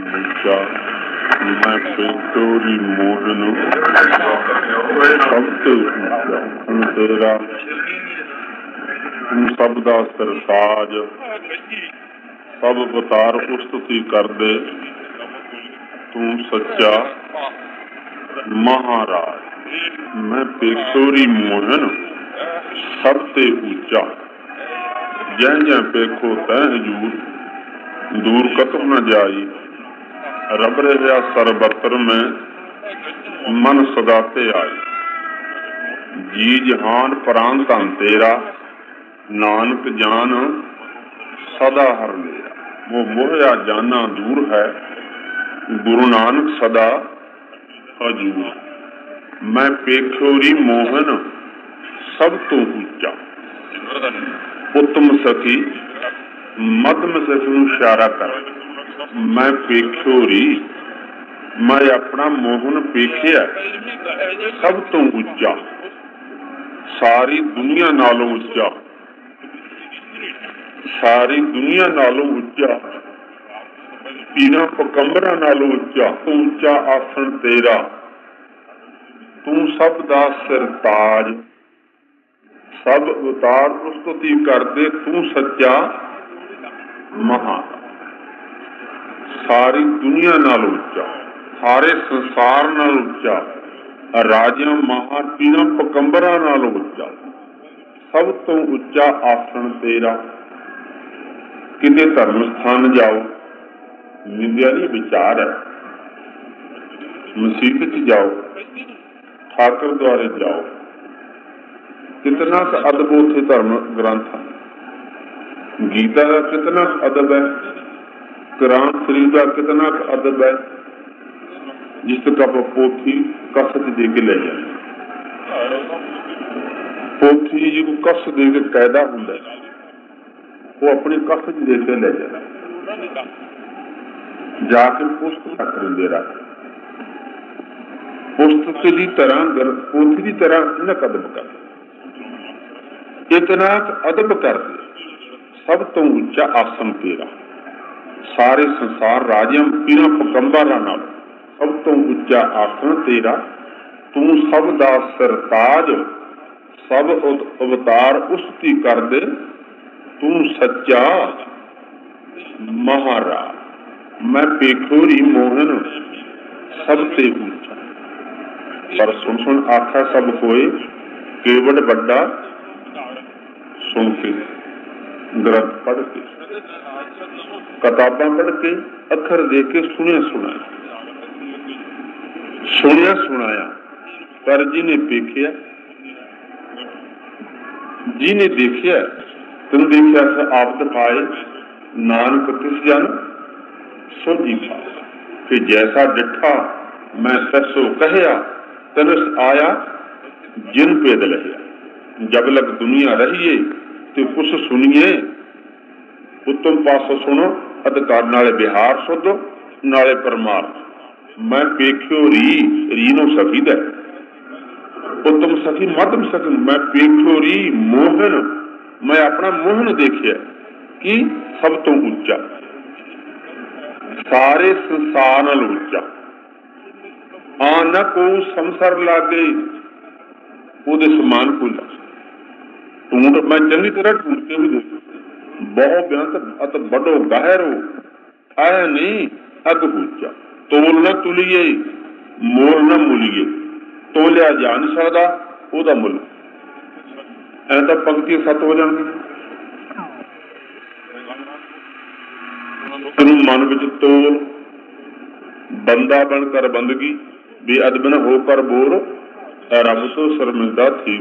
मैं सेंटोरी मोरन सब तो तेरा सब का सरताज सब अवतार उस्तुति कर दे तू सच्चा महाराज। मैं पेखोरी मोहन सब ते ऊंचा जै जै पेखो तै हजूर दूर कतु न जाई। रब रहा सरबतर में मन सदाते आए जी जहान प्राण तन तेरा नानक जान सदा हर मेरा। वो मोहया जाना दूर है गुरु नानक सदा हजूर। मैं पेखोरी मोहन सब तो ऊंचा उत्तम सखी मध्यम सखी नूं इशारा कर। मैं पेखोरी मैं अपना मोहन पेखिया सब तो उच्चा सारी दुनिया नालों उच्चा सारी दुनिया नालों उच्चा पीना पकंबरा नालों उच्चा तू उच्चा आसन तेरा तू सब दा सरताज सब अवतार प्रस्तुति कर दे तू सच्चा महा। सारी दुनिया नाल उच्चा सारे संसार नाल उच्चा राजा महापीरा पकंबरा नाल उच्चा सब तो उच्चा आसन तेरा। किन्ने धर्म स्थान जाओ निंदिया नहीं विचार है। मसीबत जाओ ठाकर द्वारे जाओ कितना अदब उथे धर्म ग्रंथ है। गीता का कितना अदब है कुरान शरीफ का कितना अदब है जिसका पोथी कसत दे के ले जाए पोथी जी को कस दे के कायदा होंगे वो अपनी कसत दे के ले जाए जाके पुस्तक रख लेंगे रात पुस्तक की तरह पोथी की तरह कितना अदब कर इतना अदब कर दे सब तो ऊंचा आसन तेरा। सारे संसार राजा पीरा पकंबरा नाल सब तो उच्चा आसन तेरा तू सब दा सरताज सब अवतार उसकी कर दे तू सच्चा महाराज। मैं पेखोरी मोहन सब ते ऊंचा पर सुन सुन आखा सब होए केवल बड़ा सुन के ग्रंथ पढ़ के किताबा पढ़ के अखर दे के सुनिया सुनाया पर जिन्हें देखिया जिन्हें देखिया तुम देखिया से आप दिखाए नानक किस जन सो दिखा कि जैसा डिठा मैं ससो कहया तनस आया जिन पेद लहिया। जब लग दुनिया रहिए तो कुछ सुनिए उत्तम पासो सुनो अधिकार नाले बिहार सुधो नाले परमार्थ। मैं पेख्यो री रीनो सखी दे उत्तम सखी मध्यम सखी। मैं पेख्यो री मोहन मैं अपना मोहन देखिया कि सब तो ऊंचा सारे संसार नाल ऊंचा आना को संसार लागे ओदे समान कोई ढूंढ मैं चंगी तरह ढूंढ के भी देखो बहु बेअंत अत बड़ो गहरो आया नहीं अगबूचा तोल न तुलिए मोल न मुलिए तोलिया जा नहीं सकता ओदा मुल ऐ तो पंक्ति सत हो जाएगी। तेन मन विच तोल बंदा बनकर बंदगी बेअदबन होकर बोर रब तो शर्मिंदा थी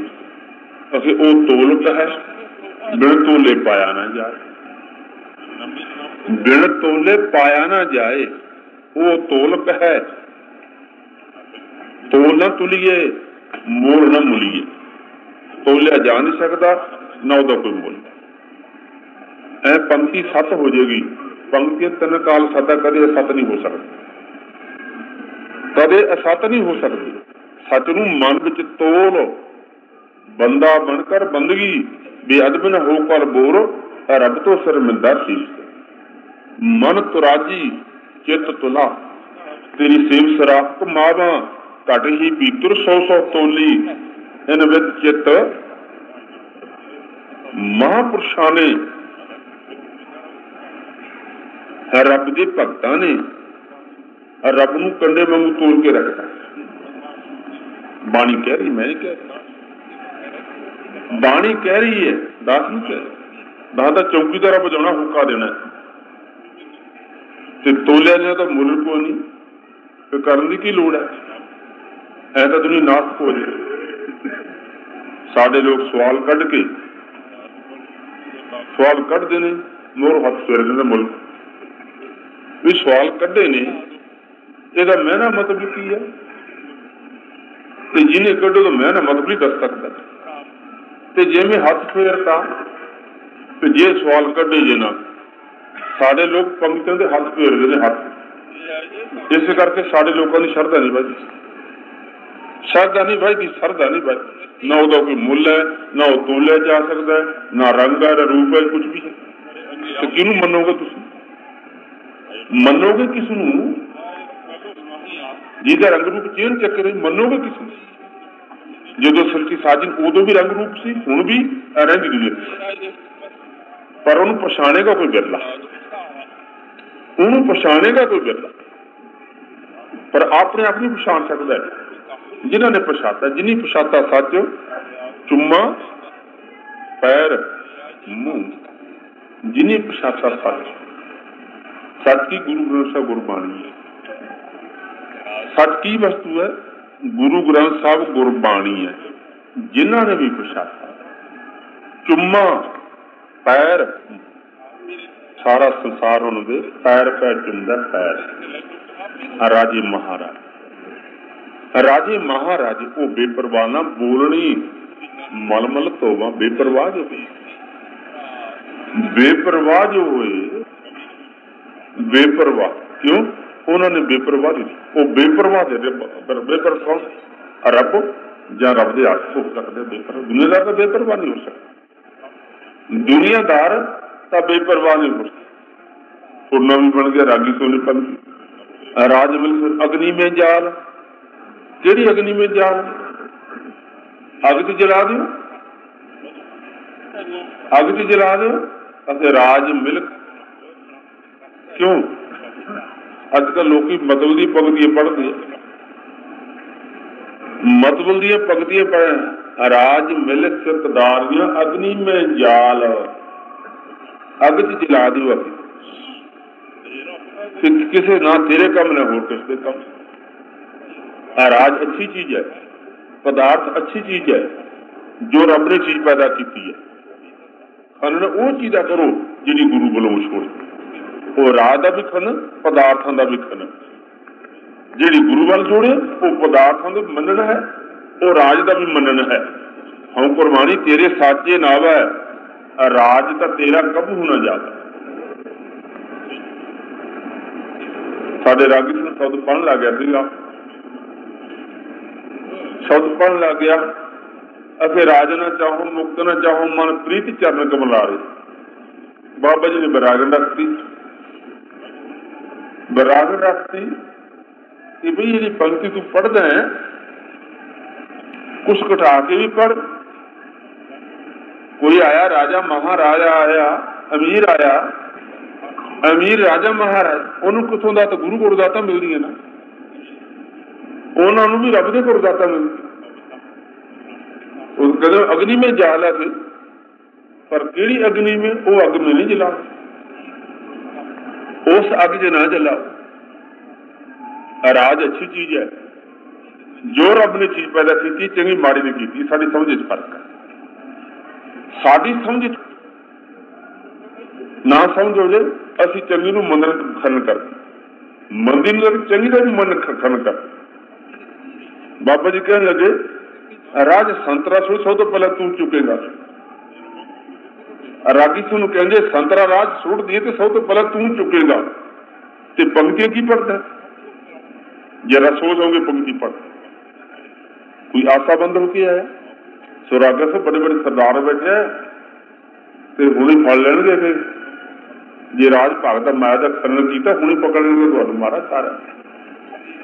असे ओ तोलत है बिन तोले पाया ना जाए बिन तोले पाया ना जाए वो तोलक है तोल ना तुलिए मोल ना मुलिए तोलिया जा नहीं सकता ना ओदा कोई मोल। ऐ पंक्ति सत हो जाएगी पंक्ति तीन काल सदा कदे असत नहीं हो सकती कदे असत नहीं हो सकती। सच नूं मन विच तोल बंदा बनकर बंदगी बेअदब न होकर बोर रब तो शर्मिंदा थी मन तुराजी चित तुला तेरी सेव सराप कमावा घट ही भीतर सौ सौ तोली इन विद चित महापुरुषां ने रब के भगतां ने रब नूं कंडे वांगू तोड़ के रखता बाणी कह रही, मैं नहीं कह रही, बाणी कह रही है, दास नहीं कह रही। दास का चौकीदारा बजाना हुक्का देना है, तोलिया जाए तो मुल कोई नहीं, तो करने की लोड़ है, ऐसा दुनिया नाश हो जाए। साडे लोग सवाल कढ़ के सवाल कढ़ते हैं, मोर हथ फेर देते मुल्क भी सवाल कढ़े ने, इसका महना मतलब की है, तो जिन्हें कढ़ो तो महना मतलब नहीं दस सकता, तो जे मैं हथ फेरता तो जे सवाल कढ़े जे ना सारे लोग पंक्तियों के हथ फेरते हैं हथ, इस करके सारे लोगों की श्रद्धा नहीं बचती, श्रद्धा नहीं बचती, श्रद्धा नहीं बचती, ना उसका कोई मुल है, ना वो तोलिया जा सकता है, ना रंग है, ना रूप है, कुछ भी है, तो किनू मनोगे? तुम मनोगे किस नूं? जिहदा रंग रूप चेन चक्कर है, मनोगे किस नूं? जो सृष्टि साजन उदों भी रंग रूप सी, हुण भी रंग दुनिया, पर उहनूं पछाणेगा कोई बिरला, उहनूं पछाणेगा कोई बिरला, पर अपने आप नहीं पछाण सकदा है। जिन्हां ने पछाता, जिन्नी पछाता सच चुम्मा पैर मूंह, जिन्नी पछाता सच, सच की गुरु ग्रंथ साहब गुरबाणी, सच की वस्तु है गुरु ग्रंथ साहब गुरबाणी है। जिन्हों ने भी पछाता चुम्मा पैर, सारा संसार उन्होंने पैर पैर चुमदा, पैर राजे महाराज, राजे महाराज वो बेपरवाह ना बोलनी, मलमल तोबा बेपरवाह जो हुए, बेपरवाह जो हुए बेपरवाह, क्यों उन्होंने बेपरवाह दी, वो बेपरवाह दे बेपर कौन? रब या रब दे आस हो सकते, बेपर दुनियादार तो बेपरवाह नहीं हो सकता, दुनियादार तो बेपरवाह नहीं हो सकता। सुनना भी बन गया रागी सोनी पन राज मिल अग्नि में जाल, केड़ी अग्नि में जाल? अग च जला दो, अग च जला दो अते राज मिलक। क्यों आजकल लोग मतबल दी भगतियां पढ़ते हैं, मतबल दी भगतियां पढ़, राज मिल सिरकदार दियां अग्नि में जाल, अग च जला दियो, किसे ना तेरे कम ना हो किसके कम। राज अच्छी चीज है, पदार्थ अच्छी चीज है, जो रब ने चीज पैदा की है, खनन वो चीजा करो जिहड़ी गुरु वालों छोड़, वो राह का भी खनन पदार्थों का भी खनन, जी गुरु वाल जोड़े वो पदार्थों का मनन है, वो राज का भी मनन है। हम कुरबानी तेरे साचे नाव है, राज का तेरा कब होना जाता। साडे रागी ने शब्द पढ़न लग गया, शब्द पढ़न लग गया, असे राज ना चाहो मुक्त ना चाहो मन प्रीत चरण कमला रे। बाबा जी ने बैरागन रखती, बराबर रखती कि भाई ये पंक्ति तू पढ़ता है, कुछ घटा के भी पढ़। कोई आया राजा महाराजा आया, अमीर आया, अमीर राजा महाराज, उन्होंने कितों का तो गुरु गुरदाता मिलती है ना, उन्होंने भी रब के गुरदाता मिलती। कदम अग्नि में जाल है, पर केड़ी अग्नि में? वो अग में नहीं जला, उस अग ज ना जलाओ। राज अच्छी चीज है, जो रब ने चीज पैदा की, चंगी माड़ी ने की, साड़ी समझ फर्क है, साड़ी समझ ना समझ हो जाए, असी चंगी नूं मनन खन कर, मंदी चंगी का भी मनन खन कर। बाबा जी कहने लगे राज संतरा सुन, सब तो पहला तू चुकेगा। रागी सुन कहते संतरा राज सुट दिए तो सब तो पहला तू चुकेगा। तो पंक्तियां की पढ़ता है, जरा सोच होंगे पंक्ति पढ़, कोई आशा बंद होके आया। सो रागा से बड़े बड़े सरदार बैठे, तो हूँ ही फल लेंगे, जे राज भाग का माया का खनन किया हूँ पकड़ेंगे तो मारा सारा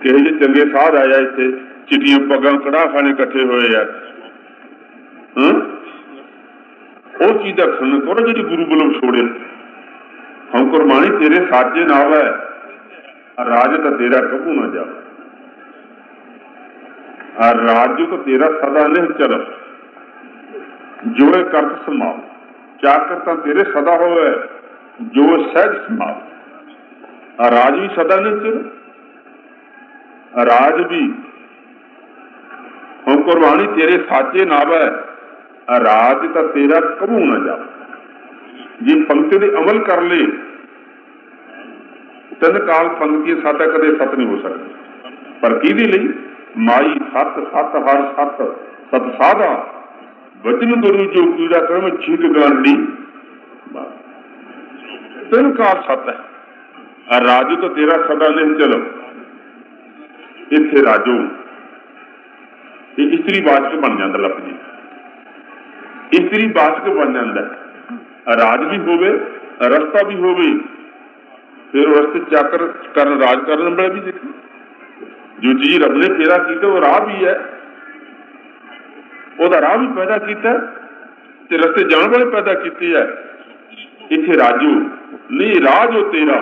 कहे जे चंगे साध आया इतने चिट्टियां पगन कड़ा खाने कट्ठे हुए है और चीज का खनन करो जी गुरु बलों छोड़े हम कुरबानी तेरे साजे नाल है राज तो तेरा कबू ना जाओ राज तो तेरा सदा नहीं चलो जो कर्त समाओ चाकर तो तेरे सदा हो जो सहज समाओ राज भी सदा नहीं चलो राज भी हम कुरबानी तेरे साचे नाव है राज तो तेरा कबू ना जाओ जी पंक्ति पे अमल कर ले तन काल पंक्ति साता कदे सत नहीं हो सकती पर किहदे लई माई सत सत हर सत सत साधा वचन गुरु जो कीड़ा करम छीक गांडी तन काल सत है राजो तो तेरा सदा नहीं चलो इत्थे राजो इस्त्री वाचक बन जाता लफ्ज जी इस्त्री वाचक बन जाता राज भी होवे रस्ता भी होवे फिर रस्ते चाकर कर राज करने वाला भी देखी जो चीज रब ने पैदा की वो राह भी है वह राह भी पैदा किया ते रस्ते जाने वाले पैदा किए है इत्थे राजो नहीं राज हो तेरा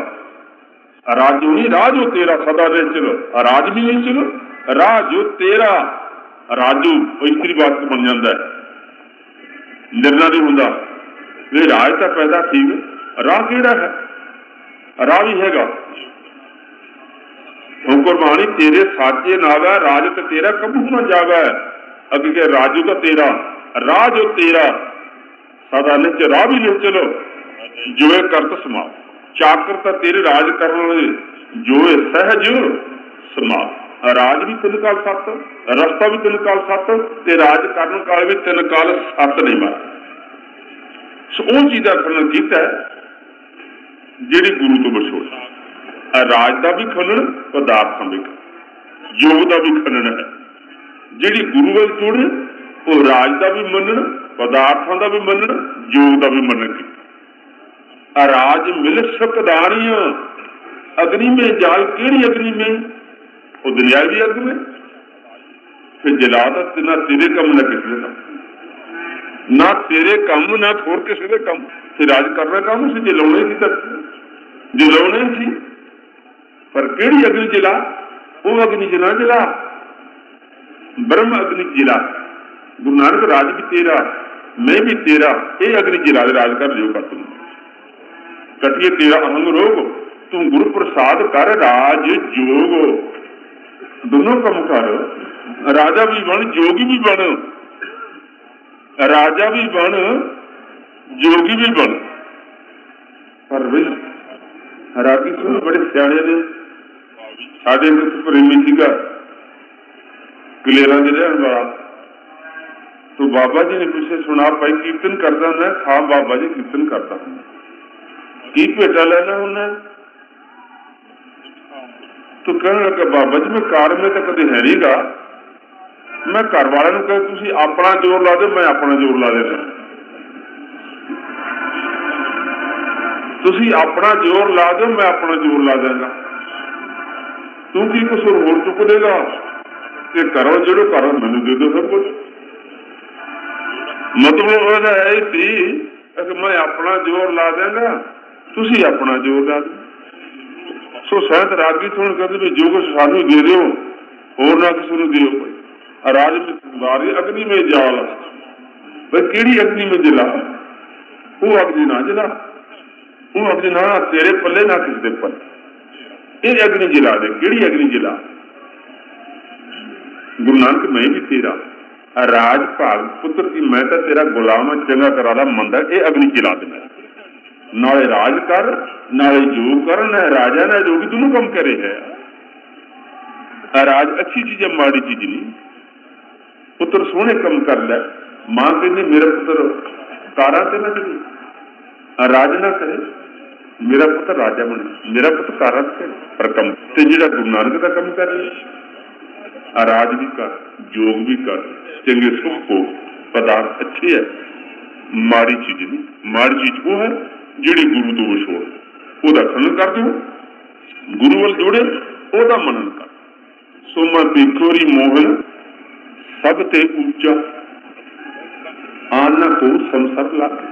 राजो नहीं राज हो तेरा सदा नहीं चलो राज भी नहीं चलो राज हो तेरा राजो इसी बात बन जाता है निर्णय नहीं होता नहीं राज तो पैदा थी राह केड़ा है राह भी हैगा हम कुरबानी तेरे साचे नाव है राज तो तेरा कबू ना जावा है अगे राजू का तेरा राज हो तेरा सदा निच राह भी ले चलो जो करत समाओ चाकर तो तेरे राज करने जो सहज समाओ राज भी तिन काल सत रस्ता भी तिन काल सत ते राज करने काल भी तिन काल सत नहीं मार सो उन चीजा खनन किया जेड़ी गुरु तो बछोड़ राज का भी खनन पदार्थों में योग का भी खनन है जेड़ी गुरु वाल जुड़े वो राज का भी मनन पदार्थों का भी मनन योग का भी मनन राज मिल सकदारियां अग्नि में जाल केड़ी अग्नि में वो दुनिया भी अग्नि में फिर जला ना तेरे कम ना किसी का ना तेरे कम ना होर किसी के कम फिर राज करना काम उसे जलाने की तक जलाने सी पर केड़ी अग्नि जला वो अग्नि जला जला ब्रह्म अग्नि जला गुरु नानक राज भी तेरा मैं भी तेरा ये अग्नि जला राज कर लियो कर तुम कटिए तेरा अंग रोग तुम गुरु प्रसाद कर राज जोग दोनों कम कर राजा भी बन जोगी भी बन राजा भी बन जोगी भी बन पर भी रागी सुन बड़े सियाने ने साढ़े प्रेमी सीगा कलेरा के रहने वाला तो बाबा जी ने पूछे सुना भाई कीर्तन करता हूं हाँ बाबा जी कीर्तन करता हूं की भेटा लेना हूं तो कहने लगा बाबा जी मैं कार में तो कदे है नहीं गा मैं घर वाले कहे अपना जोर ला दो मैं अपना जोर ला देना तुसी अपना जोर ला दो मैं अपना जोर ला देना तू की कसूर होर चुक देगा कि करो जो करो मैनू दे दो सब कुछ मतलब वह है सी मैं अपना जोर ला देगा तुसी अपना जोर ला दो सो सहत रागी सुन कहते जो कुछ सानू दे दो होर ना किसी को दे दो राज में बारे अग्नि में जाल भाई केड़ी अग्नि में जला वो अग्नि ना जला वो अग्नि ना तेरे पल्ले ना किसके पल्ले ये अग्नि जला दे केड़ी अग्नि जला गुरु नानक मैं भी तेरा राज भाग पुत्र की मैं तो तेरा गुलाम चंगा करा ला मंदा ये अग्नि जला देना नाले राज कर नाले योग कर ना राजा ना योगी दोनों कम करे है राज अच्छी चीज है माड़ी चीज नहीं पुत्र सोहने कम कर लै मां कहने मेरा पुत्र कारा से ना चले राज ना करे मेरा पुत्र राजा बने मेरा पुत्र कारा से पर कम ते जिहड़ा गुरु नानक का कम कर ले राज भी कर योग भी कर चंगे सुख को पदार्थ अच्छी है माड़ी चीज नहीं माड़ी चीज वो है जिहड़ी गुरु तो विछोड़ ओदा खंडन कर दो, गुरु वाल जोड़े ओदा मनन कर। सोमा देखोरी मोहन सब ते ऊंचा, आना को संसद लागे।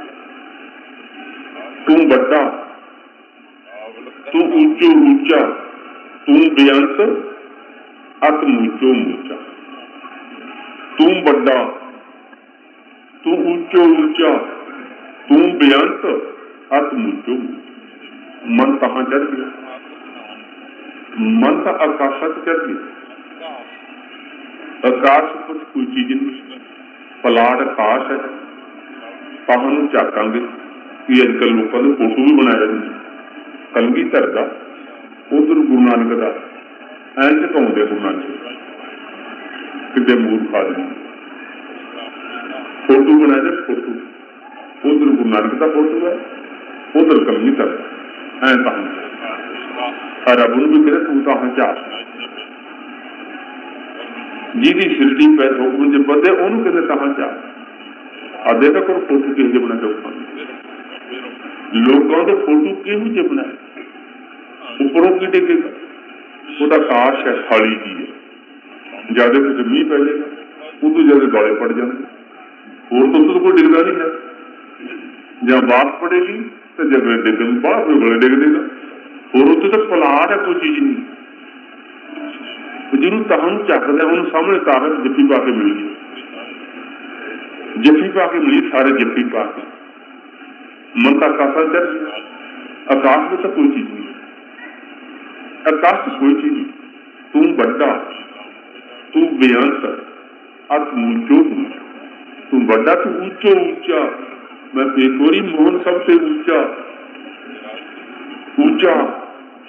तू बड़ा तू ऊंचो ऊंचा, तू बेअंत अत मूचो मूचा। तू बड़ा तू ऊंचो ऊंचा, तू बेअंत अत मूचो मूचा। मन कहाँ चढ़ गया? मन का आकाश चढ़ गया। आकाश पर कोई चीज नहीं, पलाट आकाश है। पहाड़ झाकांगे कि अजकल लोगों ने फोटो भी बनाया नहीं। कलगी धरता उधर गुरु नानक का एन झुकाते गुरु नानक कि मूर खा देना फोटो बनाया जाए। फोटो उधर गुरु नानक का फोटो है, उधर कलगी धरता एन तह रब न भी कहे तू तह चार जिंदी सिरटी पै हुक्म च बदे ओनू कहे तह चार आ देखा करो फोटो किसी के बना चौका लोगों के फोटो केहू जे बनाए उपरों की टेकेगा। वह आकाश है खाली जी है, ज्यादा कुछ मीह पै जाएगा उदू ज्यादा गौले पड़ जाएंगे। और तो कोई डिगदा नहीं है, जब बात पड़ेगी तो जगह डिगन बाहर कोई गले डिग देगा। और उसे तो पलाट है, कोई चीज नहीं। जिन्होंने तहन झकदा उन्होंने सामने ताकत जफी पा के मिली, जफी पा के मिली, सारे जफी पा के। मन का आकाशा चढ़ गया। आकाश में तो कोई चीज नहीं, आकाश तो कोई चीज नहीं। तू बड़ा तू बेअंत अत मूचो मूचा। तू बड़ा तू ऊंचो ऊंचा, मैं बेकोरी मोहन सबसे ऊंचा। ऊंचा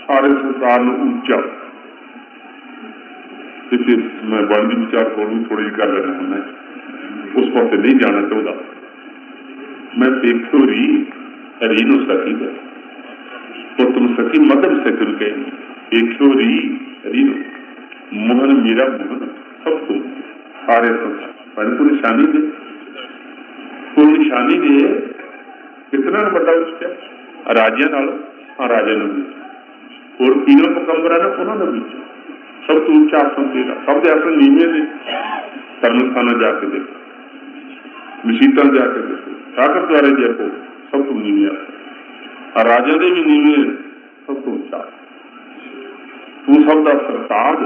सारे संसार में ऊंचा। फिर मैं बंदी विचार करूँ थोड़ी जी कर लेना, मैं उस पास नहीं जाना चाहता। मैं देखोरी रीनो सकी है तो तुम सकी मदद से तुम कहें देखोरी रीनो मोहन मेरा मोहन सब तुम सारे पर को निशानी दे, को निशानी दे। कितना बड़ा उसका राजा नालो, हाँ राजा ने बीचा और पीरों पकम्बरा ने उन्होंने बीचा। सब तुम चार सौ तेरा सब ऐसा नीमे ने तरन खाना जाके देखो, मसीता जाके देखो, ताकत द्वारा जयको सब तुम नीवे आ। राजा दे भी नीवे सब तुम चार। तू सब का सरताज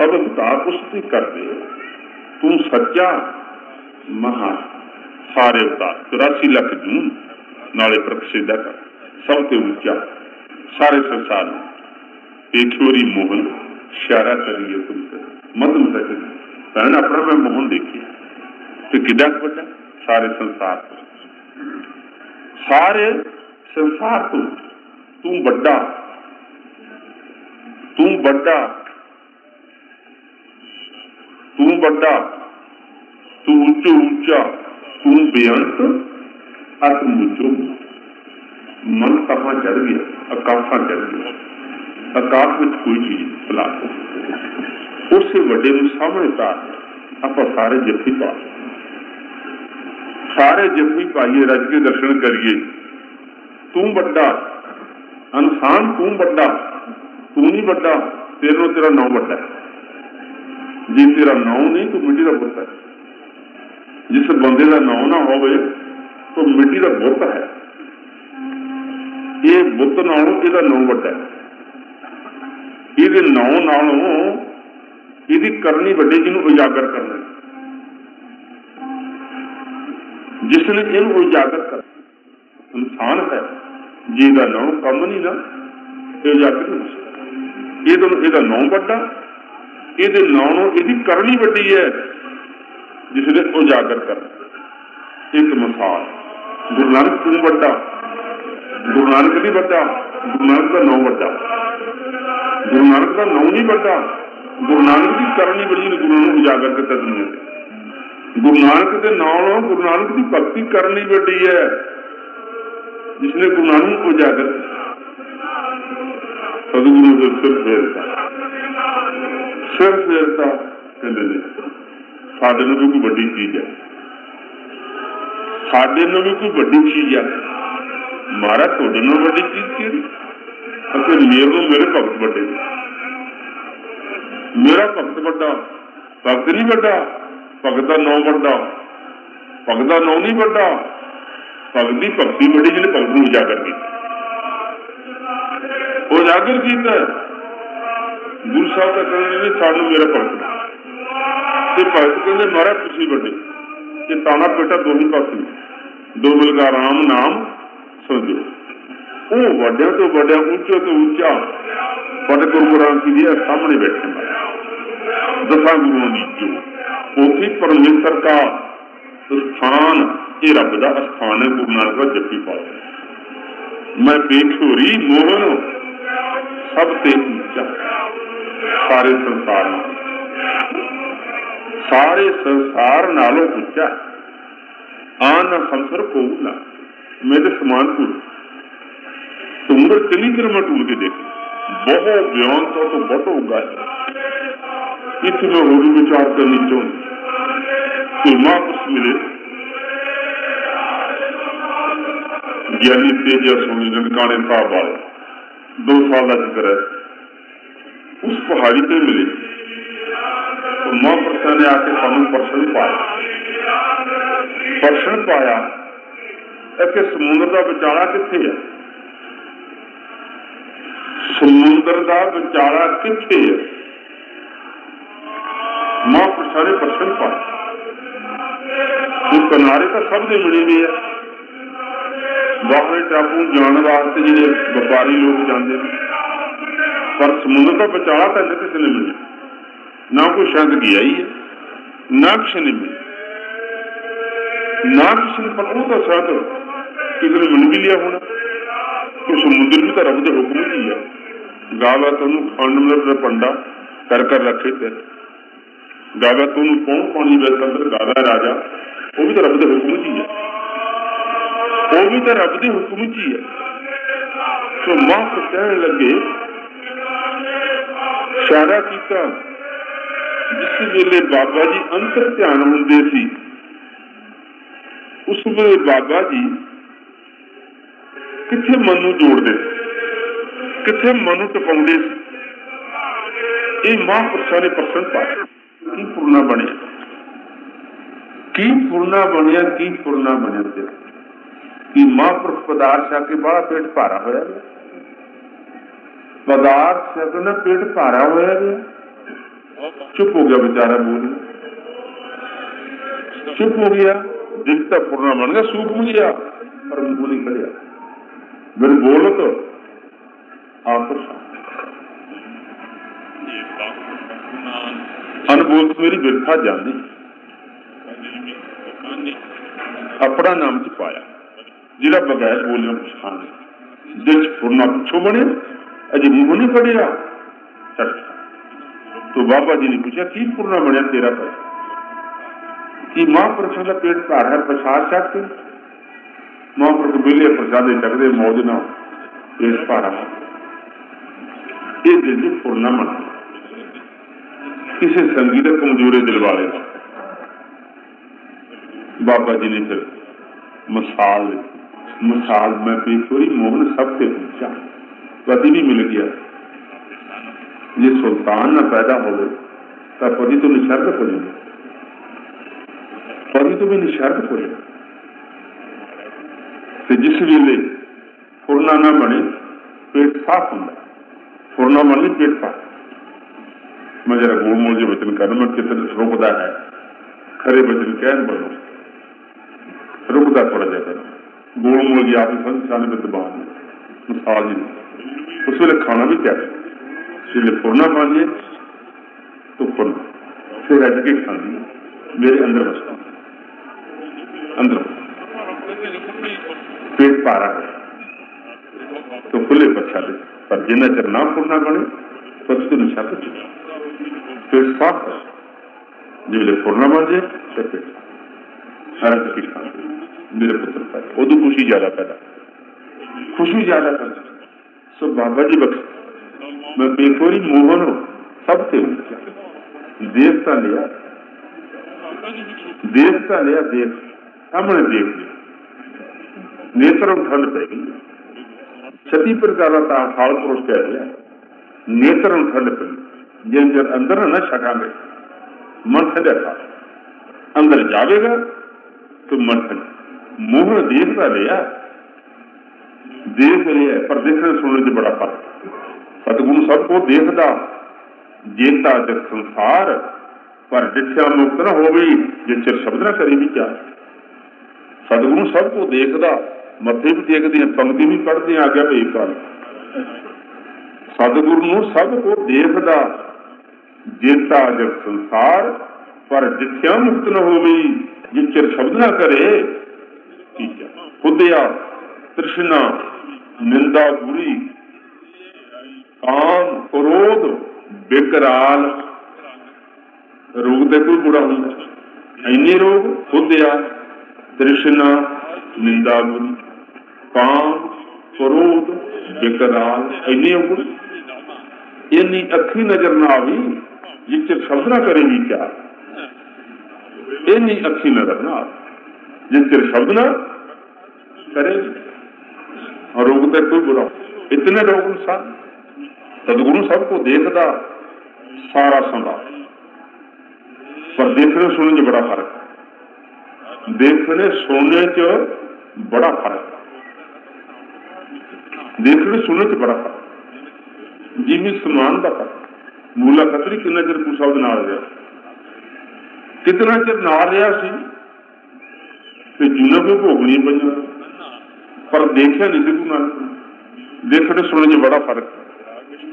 सब अवतार उसकी कर दे। तू सच्चा महा सारे अवतार 84 लाख जून नाले प्रकसिदा कर सब ते ऊंचा सारे संसार में। देखोरी मोहन इशारा करिए तुमसे मदन तक भैन अपना मैं मोहन देखिए तो किदा बचा सारे संसार को। सारे संसार को तू बड़ा, तू बड़ा, तू बड़ा, तू ऊंचो ऊंचा, तू बेअंत अत मूचो। मन कहाँ चढ़ गया? आकाशा चढ़ गया। आकाश में कोई चीज भला उस वे सामने तार आप सारे जफी पा, सारे जफी पाइए, रज के दर्शन करिए। तू बड़ा इंसान, तू बड़ा, तू नहीं बड़ा, तेरे तेरा नौ बड़ा है। जे तेरा नौ नहीं तो मिट्टी का बुत है। जिस बंदे का नौ ना हो तो मिट्टी का बुत है। ये बुत नालों यदा नौ बड़ा है। ये नौ नालों यदि करनी बड़ी जिन्हों उजागर करना है, जिसने इन उजागर कर इंसान है जीदा नौ कम नहीं ना उजागर नहीं हो सकता। नौ बड़ा ये नौ यदि करनी बड़ी है जिसने उजागर कर। एक मिसाल गुरु नानक तू बड़ा, गुरु नानक नहीं बड़ा, गुरु नानक का नौ बड़ा, गुरु नानक का नौ नहीं बड़ा। गुरु नानक की करनी बड़ी ने गुरु उजागर किया दुनिया। गुरु नानक के नालों गुरु नानक की भक्ति करनी बड़ी है जिसने गुरु नानक उजागर। सतगुरु ने सिर फेरता, सिर फेरता साडे नूं भी कोई बड़ी चीज है, साडे नूं भी कोई बड़ी चीज है। महाराज तुहाडे नूं बड़ी चीज की अते मेरे मेरे भगत बड़े मेरा भगत बड़ा भगत नहीं बड़ा भगत का नाम बड़ा भगत का नाम नहीं बड़ा भगत की भगती बड़ी जिन्हें भगत को उजागर किया उजागर किया गुरु साहब का कहने ने सानू मेरा भगत ते भगत कहते मारा तुसी बड़े ते ताना पेटा दोनों पास दो बलगा राम नाम समझो वो वड्या तो वड्या ऊंचे तो ऊंचा बड़े गुरमुरान की दिया सामने बैठे दसा गुरुओं की जो उठी परमेश्वर का स्थान ये रब का स्थान है गुरु नानक का जपी पाओ मैं बेठोरी मोहन सब ते ऊंचा सारे संसार नालों ऊंचा आना संसर को ना मेरे समान को उम्र चली कर मैं टूल के देखी बहुत बयान था तो बहुत होगा इतने में होली विचार करनी चाहूंगी मां कुछ मिले ज्ञानी तेज या सोनी ननकाने साहब आए 2 साल का जिक्र है उस पहाड़ी पे मिले तो मां परसा ने आके सामने परसन पाया कि समुद्र का बेचारा कितने है समुद्र का बेचारा किथे है मां पुरुषा ने प्रश्न पाया किनारे तो सबने मिले हुए है बाहर टापू जाने वास्ते जो व्यापारी लोग जाते हैं पर समुद्र का बेचारा तो इन्हें किसी ने मिले ना कोई शायद गया ही है ना किसी ने मिले ना किसी ने पता तो शायद किसी ने मिल भी लिया होना तो समुद्र भी तो रब के हुक्म की है गावा तेन खंड मतलब पंडा कर रखे थे गावा तेन कौन पानी अंदर गावा राजा वो भी तो रब के हुक्म की है वो भी तो रब के हुक्म की है तो मां को कहने लगे इशारा किया जिस वेले बाबा जी अंतर ध्यान होंदे सी उस वेले बाबा जी किथे मन जोड़ते किथे मन टपाते महापुरुषों ने प्रश्न पाया की पुरना बनया की पुरना बनया की पुरना बनया कि महापुरुष पदार्थ आके बड़ा पेट भारा होया पदार्थ आके ना पेट भारा होया चुप हो गया बेचारा बोल चुप हो गया दिल का पुरना बन गया सूख हो गया पर मुंह नहीं खड़िया मेरे बोलो तो आप अनबोल तो मेरी बिरथा जानी अपना नाम च पाया जिला बगैर बोलिया पछाण दिल फुरना पिछो बने अजे मुंह नहीं फड़िया तो बाबा जी ने पूछा की फुरना बनया तेरा पैसा कि महापुरुषों का पेट भार है प्रसाद छकते महापुरुष बेले प्रसादे चकते मौज ना पेट भारा ये दिल से फुरना मन किसी संगीत कमजोरे दिल वाले बाबा जी ने फिर मिसाल मिसाल मैं बेठोरी मोहन सबसे ऊंचा पति भी मिल गया ये सुल्तान ना पैदा हो गए पति तो निशर्त हो जाएगा पति तो भी निशर्त हो जाएगा जिस वेले फुरना ना बने पेट साफ होंगे फुरना बन नहीं पेट साफ मैं जरा गोल मोल जो वचन कर मैं कितने रुकदा है खरे वचन कहन बनो रुकदा थोड़ा जा करो गोल मोल जी आप संसार में दबाव मिसाल जी उस वेले खाना भी क्या जिसले फुरना बन जाए तो फुरना फिर अज के खानी मेरे अंदर बसता अंदर पेट भारा है तो खुले पछा दे पर जिन्ना चर ना फुरना बने पर तो नशा तो पेट साफ है जिसले फुरना बन जाए तो पेट साफ की मेरे पुत्र पैदा उदू खुशी ज्यादा पैदा खुशी ज्यादा पैदा सो बाबा जी बख्श मैं बेखोरी मोहन हो सबसे ऊंचा देवता लिया देख सामने देख लिया नेत्र ठंड पै गई छती प्रकार फाल पुरुष कया नेत्रन खंड पिन जंहिंजो अंदर न छकांगे मन खंड था अंदर जावेगा तो मन खंड मोहन देखता लिया देख लिया पर देखने सुनने से बड़ा फर्क सतगुण सबको देखता जेता जब संसार पर जिठ्या मुक्त न हो गई जिन चिर शब्द न करी भी क्या सतगुरु सबको देखता मथे भी देखते हैं पंक्ति भी पढ़ते हैं आगे भी कर सतगुरु सबको देखता जेता जब संसार पर जिठ्या मुक्त न हो गई जिन चिर शब्द न करे खुदया तृष्णा निंदा बुरी काम क्रोध बेकराल रोग तो कोई बुरा होता इन्ने रोग खुदया तृष्णा निंदा बुरी काम क्रोध बेकराल इन्ने गुण इन्नी अखी नजर ना आई जिस शब्द ना करेगी क्या इन्नी अखी नजर ना आई जिस शब्द ना करेगी रोग तो कोई बुरा इतने रोग इंसान सदगुरु सबको देखता सारा सुना पर देखने सुनने च बड़ा फर्क है देखने सुनने च बड़ा फर्क है देखने सुनने च बड़ा फर्क जिम्मी समान का फर्क मूला खतरी कितना चिर पूसा रहा कितना चिर ना रहा जूना कोई भोगनी पड़ा पर देखा नहीं सू ना देखने सुनने च बड़ा फर्क है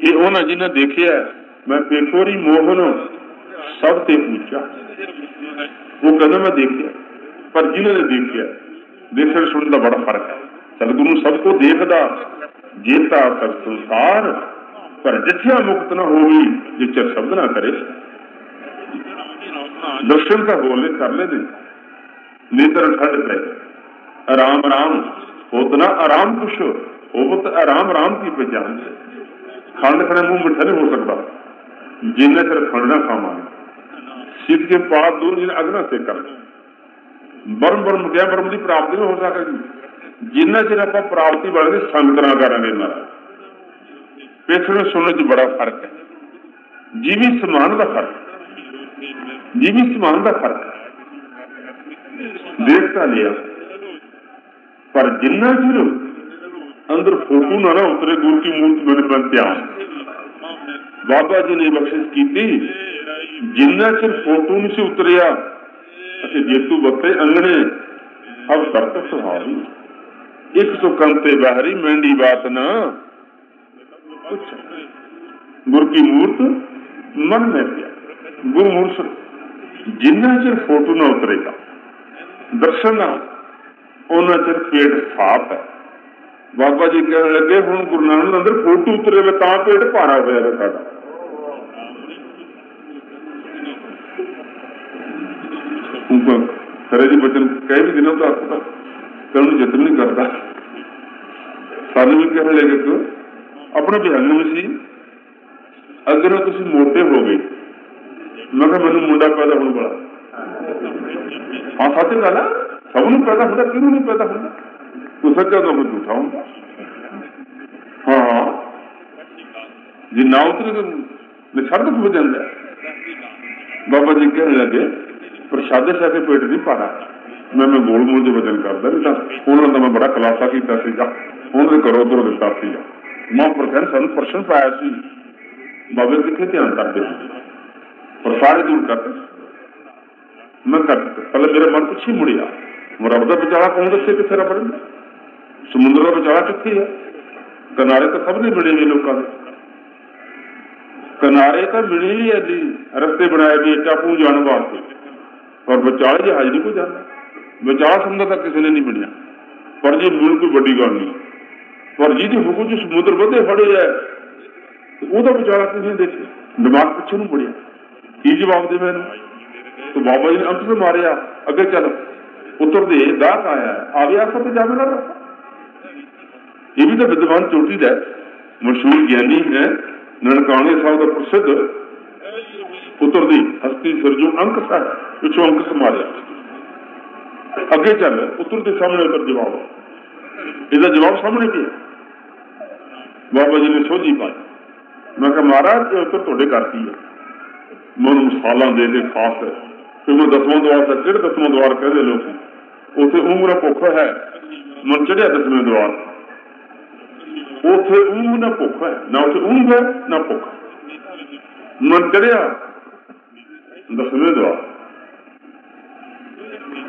ये उन्हें जिन्हें देखिया मैं पेखोरी मोहन सब ते पूछा वो कदम मैं देखिया पर जिन्होंने देखिया देखने सुनने का बड़ा फर्क है सतगुरु सबको देखता जेता सब संसार पर जिठ्या मुक्त ना हो गई जिस शब्द ना करे दर्शन का बोले कर ले नेत्र ठंड पे आराम राम होतना आराम कुछ होवत आराम राम की पहचान खंड खड़े मुंह मिठा नहीं हो सकता जिन्हें फिर खंड ना खामा सिद्ध के पास दूर जिन्हें अगना से कर बर्म बर्म गया बर्म की प्राप्ति में हो सकेगी जिन्हें चिर आप प्राप्ति बढ़ने संगत ना करेंगे महाराज पेछड़े सुनने से बड़ा फर्क है जीवी समान का फर्क जीवी समान का फर्क देखता लिया पर जिन्ना चिर अंदर फोटू ना ना उतरे गुरु की मूर्त मेरे मन त्याग बाबा जी ने बख्शिश की थी जिन्ना चिर फोटू नहीं से उतरिया अच्छे जेतू बते अंगने अब करत सुहावी एक सौ कंते बहरी मेहंदी बात ना गुरु की मूर्त मन में प्या गुरु मूर्त जिन्ना चिर फोटू ना उतरेगा दर्शन ना उन्ना चिर पेट साफ है बाबा जी कह लगे हूं गुरु नानक अंदर फोटू उतरे वे तां पेट भारा होया वे साडा सर जी बचन कह भी दिनों तो आपका कल जित भी नहीं करता सानू भी कहने लगे तो अपने बिहान में सी अगर तुम मोटे हो गए मैं कहा मैनू मुंडा पैदा होने बड़ा हाँ सच गल सबनों पैदा होता किनू नहीं पैदा होता तो सच्चा तो मैं झूठा हूँ हाँ जी ना उतरे तो शर्द हो जाता है बाबा जी कहने लगे प्रसाद छाके पेट नहीं पाना मैं गोल मोल से वजन करता नहीं तो उन्होंने तो मैं बड़ा खुलासा किया उन्होंने घरों उधरों दिता मां प्रखंड सू प्रश्न पाया सी बाबे कितने ध्यान करते पर सारे दूर करते मैं कर पहले मेरा मन कुछ ही मुड़िया रब का बेचारा कौन दस्से कितने रब समुद्र का बेचारा कितने है किनारे तो सबने मिले हुए लोगों के किनारे तो मिले ही है जी रस्ते बनाए गए टापू जाने वास्ते और बेचारे जहाज नहीं कोई जाता बेचारा समुद्र तक किसी ने नहीं बनया पर जी मूल कोई बड़ी गल नहीं पर जी जी हुकूम जो समुद्र बधे फड़े है वो तो बेचारा किसी ने देखे दिमाग पिछे नहीं पड़िया की जवाब दे मैंने तो बाबा जी ने अंत से मारिया अगे चलो उतर दे दाक आया आवे आसा तो जावे ना ये भी तो विद्वान चोटी है मशहूर ज्ञानी है ननकाणे साहब का प्रसिद्ध उतर दी हस्ती सरजू अंक सा पिछो अंक समारिया अगे चल उतर दे सामने उतर जवाब इसका जवाब सामने किया बाबा जी ने सोझी पाई। मैं कहा महाराज ये उत्तर थोड़े करती है, मन साल दे के खास है क्योंकि दसवां द्वार से चढ़ दसवां द्वार कहते लोग उसे उम्र भुख है, मन चढ़िया दसवें द्वार उसे ऊंग ना भुख है, ना उसे ऊंग है ना भुख, मन चढ़िया दसवें द्वार,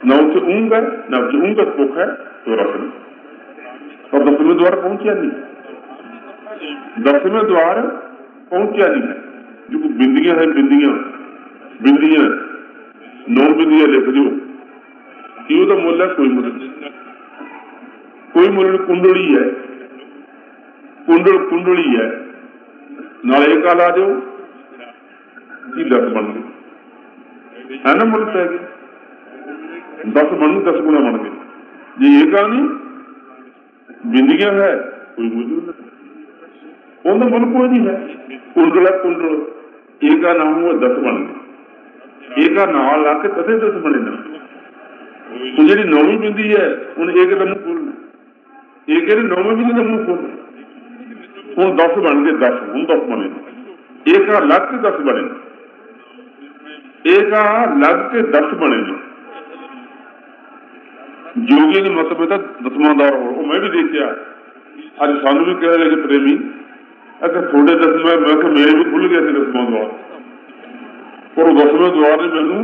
ना उसे ऊंग है ना उसे ऊंग भुख है तो रखना। और दसवें द्वार पहुंचा नहीं, दसवें द्वार पहुंचा नहीं है जो बिंदियां है, बिंदियां बिंदियां नौ बिंदियां लिख दो कि तो मुल है कोई मुल, कोई मुल कुंडली है, कुंडल कुंडली है, ना एक आ ला दो कि दस बन गए है ना, मुल पै गए दस बन दस गुना बन गए। जी ये कहानी बिंदिया है कोई मौजूद है उनका मन कोई नहीं है, कुंडल है कुंडल, एक का नाम हुआ दस बन गए, एक का नाम ला के तथे दस बने ना। तो जी नौवीं बिंदी है उन एक का मुंह खोलना, एक नौवीं बिंदी का मुंह खोलना, हूँ दस बन गए दस, हूँ दस बने, एक का लग के दस बने, एक का लग के दस बने। जोगी ने मतलब था दसवां द्वार हो, मैं भी देखा अज सानू भी कह रहे प्रेमी अगर थोड़े दसवें, मैं मेरे भी खुल गया दसवां द्वार, और दसवें द्वार ने मैनू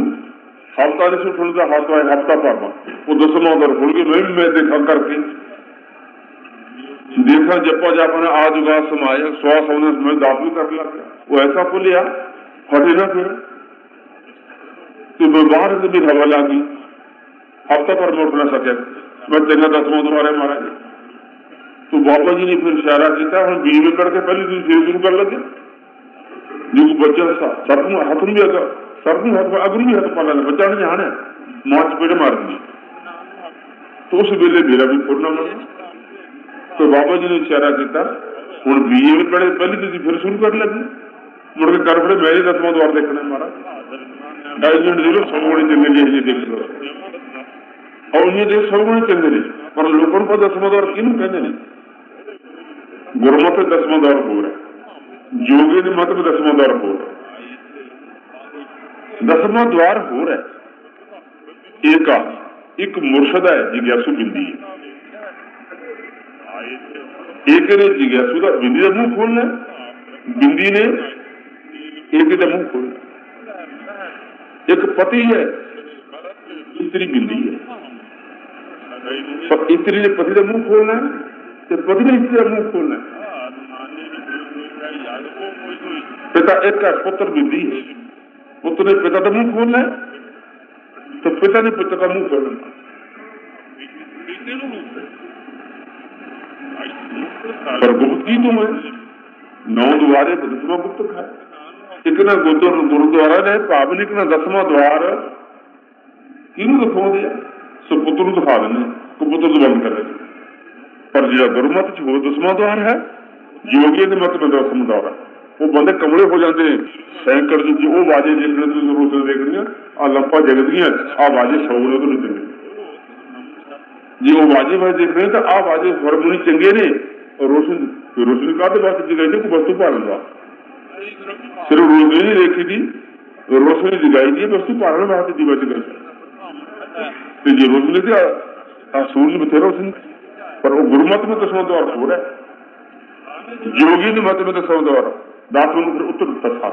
हफ्ता नहीं सुन का हाथ आया हफ्ता भरना वो दसवां द्वार खुल गया। मैं भी मैं देखा करके देखा जपा जापा ने आज उगा समाया स्वास आने समय दाप भी कर लग गया, वो ऐसा खुलिया हटे ना फिर तो मैं बाहर से भी हवा ला गई, हफ्ता पर मैं उठ ना सकिया, मैं तेरा दसवां द्वार है महाराज। तो बाबा जी ने फिर इशारा किया हम बीवे करके पहले दिन फिर शुरू कर लगे जो बच्चा सबू हथ भी अगर सबू हथ अगरू भी हथ पा लगा बच्चा ने जाने मौत पेड़ मार दी। तो उस वेले मेरा भी फुरना लगा, तो बाबा जी ने इशारा किया हम बीए पढ़े पहले दिन फिर शुरू कर लगे मुड़के कर पड़े मैं ही दसवां द्वार देखना महाराज डाइजेंट दे लो सब बड़े चंगे जी देख लो और उन्हें देख सब गुण चंगे ने पर लोगों को दसवां द्वार किन कहते हैं गुरमत दसवां द्वार हो रहा है, जोगी ने मत दसवां द्वार हो रहा है, दसवां द्वार हो रहा है। एक मुर्शद है जिज्ञासु बिंदी है, एक ने जिज्ञासु का बिंदी का मुंह खोलना, बिंदी ने एक का मुंह खोलना। एक पति है स्त्री बिंदी है पर स्त्री ने पति का मुंह खोलना है, पति ने स्त्री का मुंह खोलना है। पिता एक का पुत्र बिंदी है, पुत्र ने पिता का मुंह खोलना है तो पिता ने पुत्र का मुंह खोलना है। पर गुप्त की तुम है नौ द्वारे दसवां गुप्त है, एक ना गुरुद्वारा ने पावन एक ना दसवां द्वार किनू दिखा दिया सुपुत्र दिखा देने कुपुत्र तो बंद कर रहे, पर जो गुरमत हो दसवां द्वार है, योगी ने मत दसवां द्वार है। वो बंदे कमले हो जाते हैं सैकड़ जी वो आवाजें जिसने तुम जरूरत देखनी आ लंपा जगत दिया आवाजें सौ ने तो नहीं चंगे जी वो आवाजें मैं देख रहे तो आवाजें हरमोनी चंगे ने और रोशन रोशनी का वास्ते जगाई को वस्तु पालन वास्ते सिर्फ रोशनी नहीं देखी थी रोशनी जगाई दी वस्तु पालन वास्ते दीवा जगाई तो जी रोशनी से सूर्य बथेरा रोशनी पर वो गुरमत में दसवां द्वार हो रहा है, योगी ने मत में दसवां द्वार दास में फिर उत्तर दिता।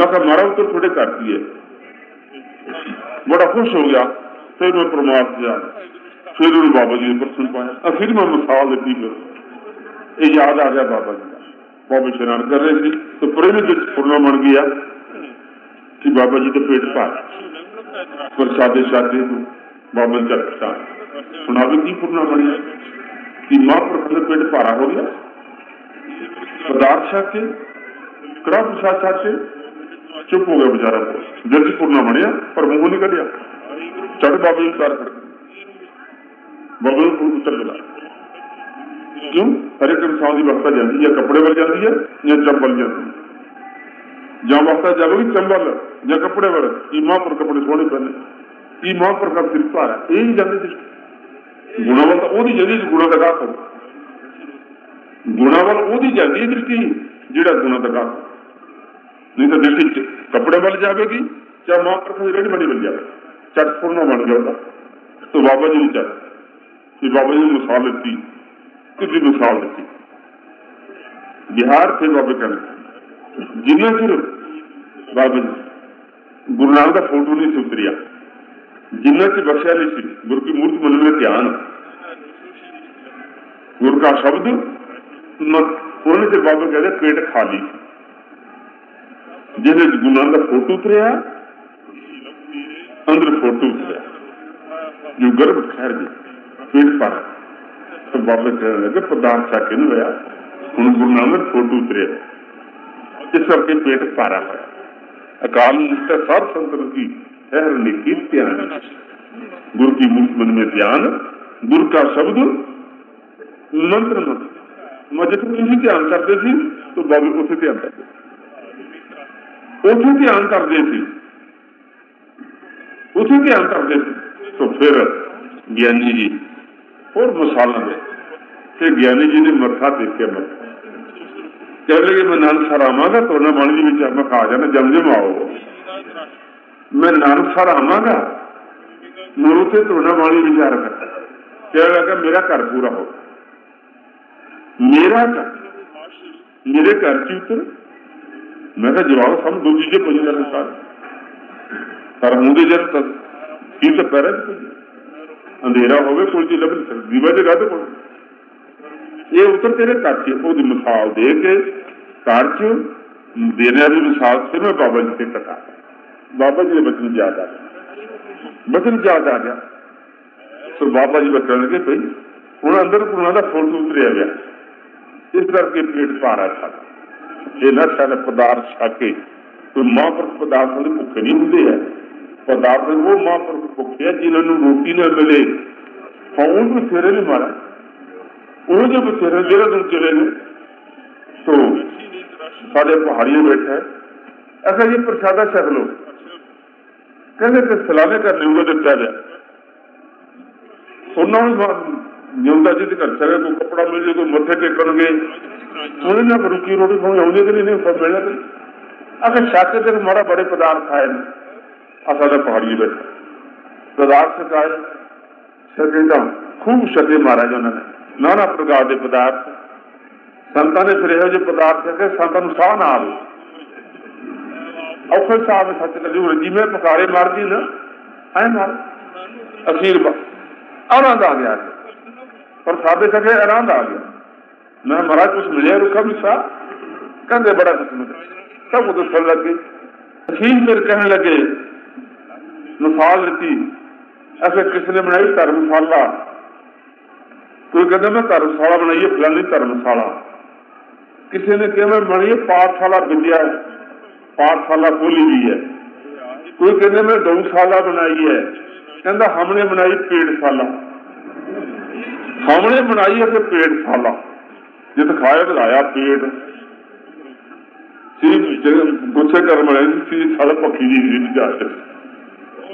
मैं कहा मारा उत्तर थोड़े कर दिए, बड़ा खुश हो गया। फिर मैं परमात्मा फिर उन्होंने बाबा जी ने प्रश्न पाया और फिर मैं मिसाल देती फिर ये याद आ गया बाबा जी का। बाबा शरान कर रहे थे तो प्रेमी जो पूर्णा बन गया कि बाबा जी का पेट भर पर शादी शादी बाबा जी का सुना भी पूर्णा बनिया कि मां प्रखंड पेट भारा हो गया पदार्थ छाके कड़ा प्रसाद छाके चुप हो गया बेचारा दिल च पूर्णा बनिया पर मुंह नहीं कटिया चढ़ बाबा जी कर बाबा जी उत्तर मिला क्यों हर एक इंसान की वस्ता जाती है कपड़े वाल जाती है या चंबल जाती है जहां वस्ता जाएगी चंबल या कपड़े वाल कि मां पर कपड़े सोने पहने महाप्रसाद कृपा है यही जानते गुणवत्ता गुणा लगा करो गुणा वाल ओदी जाती है दृष्टि जिहड़ा गुणा दा काम, नहीं तो दृष्टि कपड़े वाल जाएगी चाहे महापुरुषों की रेडीमेड वाल जाए, चट फुरना बन जाता। तो बाबा जी ने चाहे बाबा जी ने मिसाल दी, कुछ मिसाल दी बिहार थे बाबे का जिन्हें सिर्फ बाबा जी गुरु नानक का फोटो नहीं से उतरिया, जिन्हें से बख्शिया नहीं सी गुरु की मूर्ति मन में ध्यान, गुरु का शब्द उन्होंने से बाबा कहते पेट खाली जिसे गुरु नानक का फोटो उतरिया अंदर फोटो उतरिया जो गर्भ ठहर गया पेट पाया। तो बाबा कहने लगे पदार्थ छा के नहीं रहा हूं गुरु नानक फोटो उतरिया इस करके पेट पारा है। अकाल निष्ठा सब संतों की ठहर ने की ध्यान, गुरु की मूर्ति मन में ध्यान, गुरु का शब्द मंत्र मंत्र मजे तुम ध्यान करते थे तो बाबे उसे ध्यान करते उसे ध्यान करते थे उसे ध्यान करते थे। तो फिर ज्ञानी जी और मसाला में फिर ज्ञानी जी ने मथा देख के मत कह लगे मैं नानक सर आवागा तो ना बाणी जी विचार मखा आ जाना जमजम आओ, मैं नानक सर आवागा मोरू से तो ना बाणी विचार कर कह लगा मेरा घर पूरा हो, मेरा घर मेरे घर की उतर मैं जवाब सब दो चीजें पूछना पर मुझे जब तक की तो पैर अंधेरा हो गए कोई चीज लग नहीं सकती वजह तो ये उतर तेरे घर के वो मिसाल दे के घर च देने वाली मिसाल से मैं बाबा जी से कटा, बाबा जी के वचन याद आ गया, वचन याद आ गया। तो बाबा जी बचने लगे भाई हूं अंदर उन्होंने फोटो उतरिया गया इस करके पेट भारा था। ये ना सारे पदार्थ छाके कोई महापुरुष पदार्थ के भुखे नहीं होंगे है, पदार्थ वो महापुरुष भुखे है जिन्होंने रोटी ना मिले, खाउन बथेरे नहीं मारा वो जो बथेरे जरा दिन चले गए। तो सारे पहाड़ियों बैठा है ऐसा ये प्रसादा छक लो कहने के सलामे करने उन्हें दिता गया, उन्होंने जिंदा जिद कर सके कोई कपड़ा मिल जाए कोई मथे टेकन गए उन्हें पर रुकी रोटी खाने आने के लिए नहीं मिलना नहीं अगर छाके तक हमारा बड़े पदार्थ आए असा पहाड़ी बैठा पदार्थ छकाए छके तो खूब छके मारा गया उन्होंने नाना प्रकार के पदार्थ संतां ने फिर यह पदार्थ छके संतां नूं साह ना आवे औखे साह में सच करी हो जिमें पकारे मारती ना ऐ मार अखीर आनंद आ गया पर साधे सके आनंद आ गया। मैं महाराज कुछ मिले रुखा मिसा कहते बड़ा कुछ मिला सब कुछ दसन लग गए अखीर फिर कहने लगे मिसाल दी ऐसे किसने बनाई धर्मशाला, कोई कहता मैं धर्मशाला बनाई है फलानी धर्मशाला, किसी ने कहा मैं बनी है पाठशाला विद्या पाठशाला खोली हुई है, कोई कहते मैं गौशाला बनाई है कहता हमने बनाई पेड़शाला, हमने बनाई है पेड़शाला जित खाया बनाया पेड़ गुस्से कर बनाई सारा पक्षी जी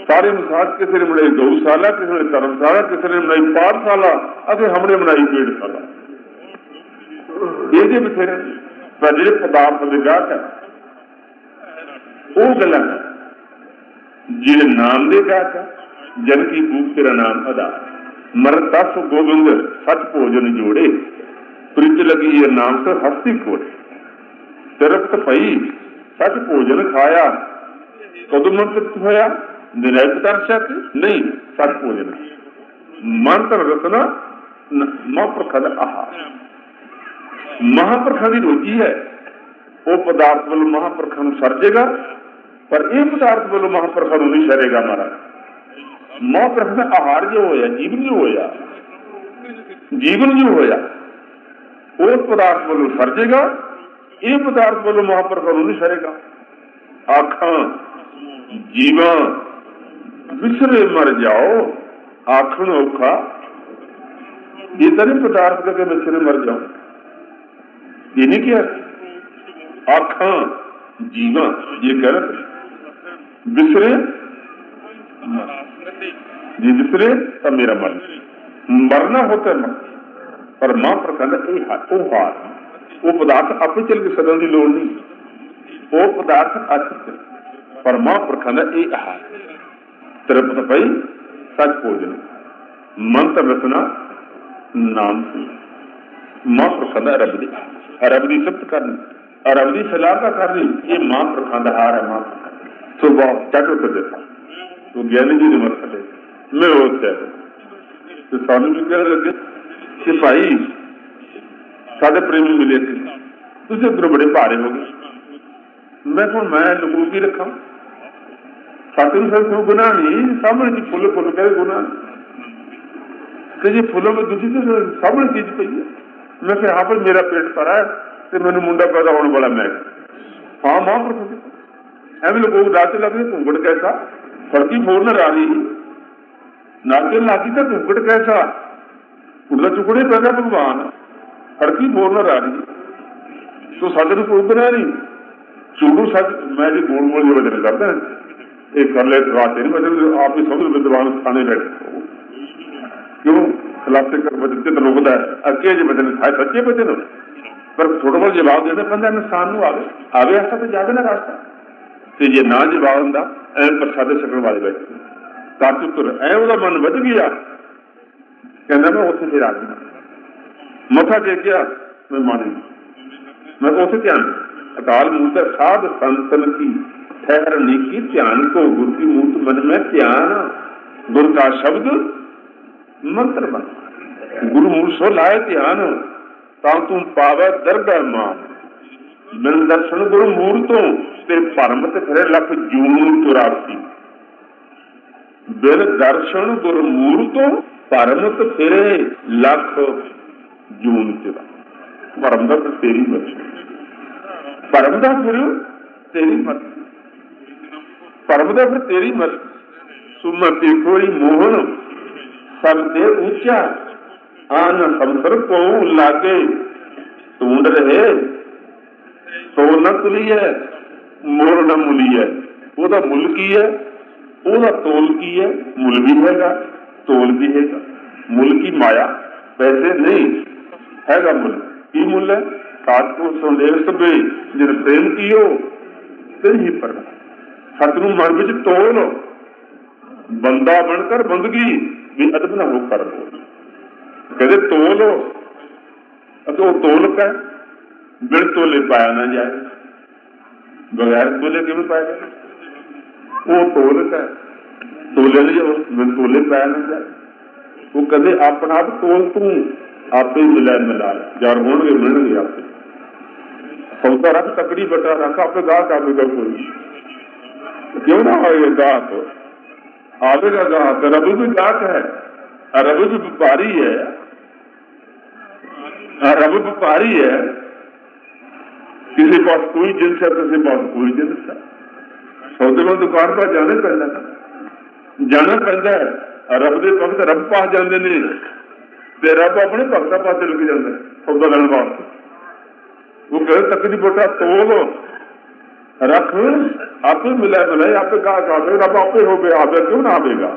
सारी मिसाल किसी ने बनाई गौशाला किसी ने धर्मशाला किसी ने बनाई पाठशाला अगर हमने बनाई पेड़शाला। ये बथेरे जो पदार्थ के गाहक है वो गल जिहड़े नाम के गाहक है जन की भूख तेरा नाम अदा मर दस गोविंद सच भोजन जोड़े प्रिच लगी ये नाम से हस्ती खोड़े तिरपत पई सच भोजन खाया कदों मन तृप्त होया निरैत दर्शक नहीं सच भोजन मंत्र रसना महाप्रखद आहा महाप्रखा की रोजी है वो पदार्थ वालों महाप्रखा सरजेगा पर यह पदार्थ वालों महाप्रखा नहीं सरेगा। महाराज महापुरख में आहार जो होया जीवन जो होया जीवन जो होया और पदार्थ वालों सरजेगा ये पदार्थ वालों महापुरखा नहीं सरेगा। आखा जीवा विसरे मर जाओ आखण औखा ये तो नहीं पदार्थ करके विसरे मर जाओ ये नहीं क्या आखा जीवा ये कर विसरे जी विसरे तब मेरा मन मरना होता है पर मां पर कहना हार वो पदार्थ आपे चल के सदन की लोड़ नहीं, वो पदार्थ अचित पर मां पर कहना हार तिरपत पई सच भोजन मंत्र रचना नाम से मां पर कहना अरब की सिफत करनी अरब की सलाहकार करनी ये मां पर कहना हार है। मां सुबह चट उठ देता तो ज्ञानी जी ने मत मैं हो तो सानू भी कह लगे कि भाई साढ़े प्रेमी मिले थे तुझे उधरों बड़े भारे हो गए मैं कौन मैं लकू की रखा सातों साथ गुना नहीं सामने जी फुल फुल कह गुना तो जी फुलों में दूसरी तो सामने चीज पई है मैं फिर हाँ पर मेरा पेट भरा है तो मैंने मुंडा पैदा होने वाला मैं हाँ मां पर एवं लोगों को डांटे लगे घूंघट कैसा फड़की फोड़ न रही नाके लागी था घूंघट कैसा उड़ना चुकड़े पैदा भगवान हड़की बोलना रानी तो साधे को कोई बना नहीं चूरू सच मैं जी बोल बोल के वजन करता एक कर ले रास्ते नहीं मतलब आप ही समझ विद्वान थाने बैठे क्यों खिलाफे कर वजन के रोकता है अके जो वजन खाए सच्चे वजन पर थोड़ा बहुत जवाब देना पड़ता इंसान आवे आवे ऐसा तो जावे ना रास्ता तो ये ना जवाब होंगे एवं प्रसाद सकने वाले बैठे ताकि तुर एवं मन बच गया कहना मैं उसे फिर आ गया मथा टेकिया मैं मानी मैं उसे ध्यान अकाल मूर्त साध संतन की ठहरने की ध्यान को गुरु की मूर्त मन में ध्यान गुरु का शब्द मंत्र बन गुरु मूर्त सो लाए ध्यान तां तुम पावे दरगाह मान मिल दर्शन गुरु मूर्तों ते परम ते फिरे लख जून तुरासी बिन दर्शन गुरु मूर्तों परम ते फिरे लख जून तेरा परम का तेरी मर्जी परम का फिर तेरी मर्जी परम का फिर तेरी मर्जी सुमति कोई मोहन सब दे ऊंचा आन संसर को लागे ढूंढ रहे तो न तुली है मोर न मुली है ओदा मुल की है ओदा तोल की है मुल भी हैगा तोल भी हैगा मुल की माया पैसे नहीं हैगा मुल की मुल है सात को संदेव सभे जिन प्रेम की हो तेरी पर सतनू मन विच तोल बंदा बनकर बंदगी भी अदब ना हो कर कहते तोल हो तो तोल का बिन तोले पाया ना जाए बगैर तोले किमें पाया जाए वो तोल का तोले नहीं हो बिन तोले पाया ना जाए वो कदे अपना आप तोल तू आपे मिला मिला यार होंगे मिलने आपे सौदा रख तकड़ी बटा रखा आपे गाहक आवेगा कोई क्यों ना आएगा गाहक आवेगा गाहक रवि भी गाहक है रवि भी व्यापारी है रवि व्यापारी है किसी पास कोई जिन्स है किसी पास कोई जिन्स है सौदेमंद दुकान पर जाना पैदा है रब के भगत रब पास जाते ने रब अपने भगतों पास लग जाता है सौदा लेने वास्ते वो कहे तक नहीं बोटा तोल रख आपे मिला मिलाए आपे गाहक आवे रब आपे हो गया आवे क्यों ना आवेगा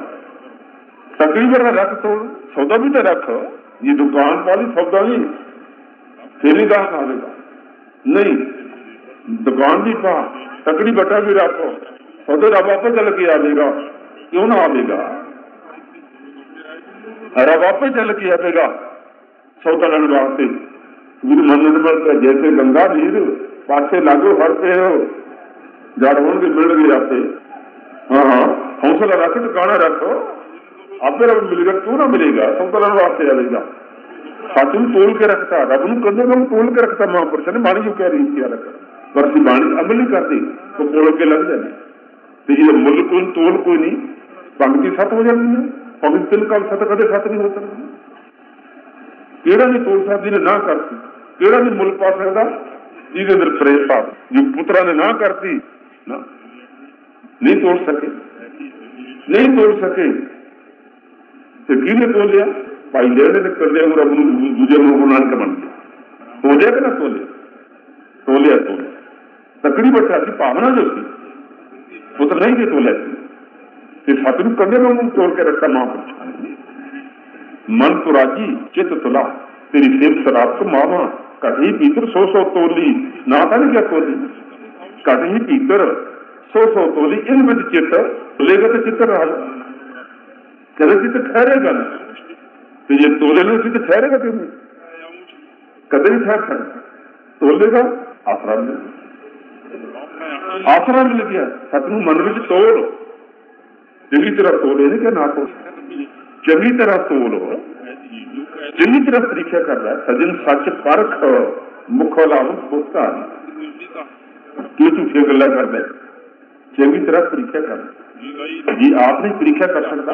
तकरीबन रख तोल सौदा भी तो रख ये दुकान वाली सौदा नहीं फिर ही गाहक आवेगा नहीं दुकान भी पा तकड़ी बटा भी रख सौदा रब आपे चल के आवेगा क्यों ना आवेगा रब आपे चल के आवेगा सौदा लेने वास्ते गुरु मन्नत पर जैसे गंगा नीर पासे लागो हरते हो जड़ होंगे मिल गए आपे हाँ हाँ हौसला रख टुकाना रखो आपे रब मिलेगा क्यों ना मिलेगा सौदा लेने वास्ते आवेगा सातू तोल के रखता रब न कदे कम तोल के रखता महापुरुष ने बाणी जो कह रही क्या रखा पर बाणी अमल नहीं करती तो तोल के लग जाने जो मुल कोई तोल कोई नहीं पंक्ति सत हो जाती है पवित्र तिल का सत कदे सत नहीं हो सकता केड़ा नहीं तोल साहब जी ने ना करती केड़ा नहीं मुल पा सकता जिसके अंदर प्रेम भाव जो पुत्रा ने ना करती ना नहीं तोड़ सके तो कि तोलिया भाई जेड़े ने कर लिया रब न दूजे गुरु नानक बन गया तोलिया कि ना तोलिया तकड़ी बच्चा थी भावना जो थी पुत्र नहीं थे तोलिया सतगुरु कंधे में मुंह तोड़ के रखता महापुरुष मन तुराजी चित तुला तेरी सेब शराब तो मावा कढ़ी पीतर 100 तोली ना था क्या तोली कढ़ी पीतर 100 तोली इन बिच चित लेगा तो चित रहा कदे चित ठहरेगा ना तुझे तोले लो चित ठहरेगा तेरे कदे नहीं ठहरता तोलेगा आसरा मिलेगा आसरा मिल गया सतनू मन बिच तोड़ चंगी तरह तोले ने क्या ना तो चंगी तरह तोलो चंगी तरह परीक्षा कर रहा है सजन सच परख मुखलाव बोलता क्यों झूठिया गल्ला कर रहे चंगी तरह परीक्षा कर जी आप नहीं परीक्षा कर सकता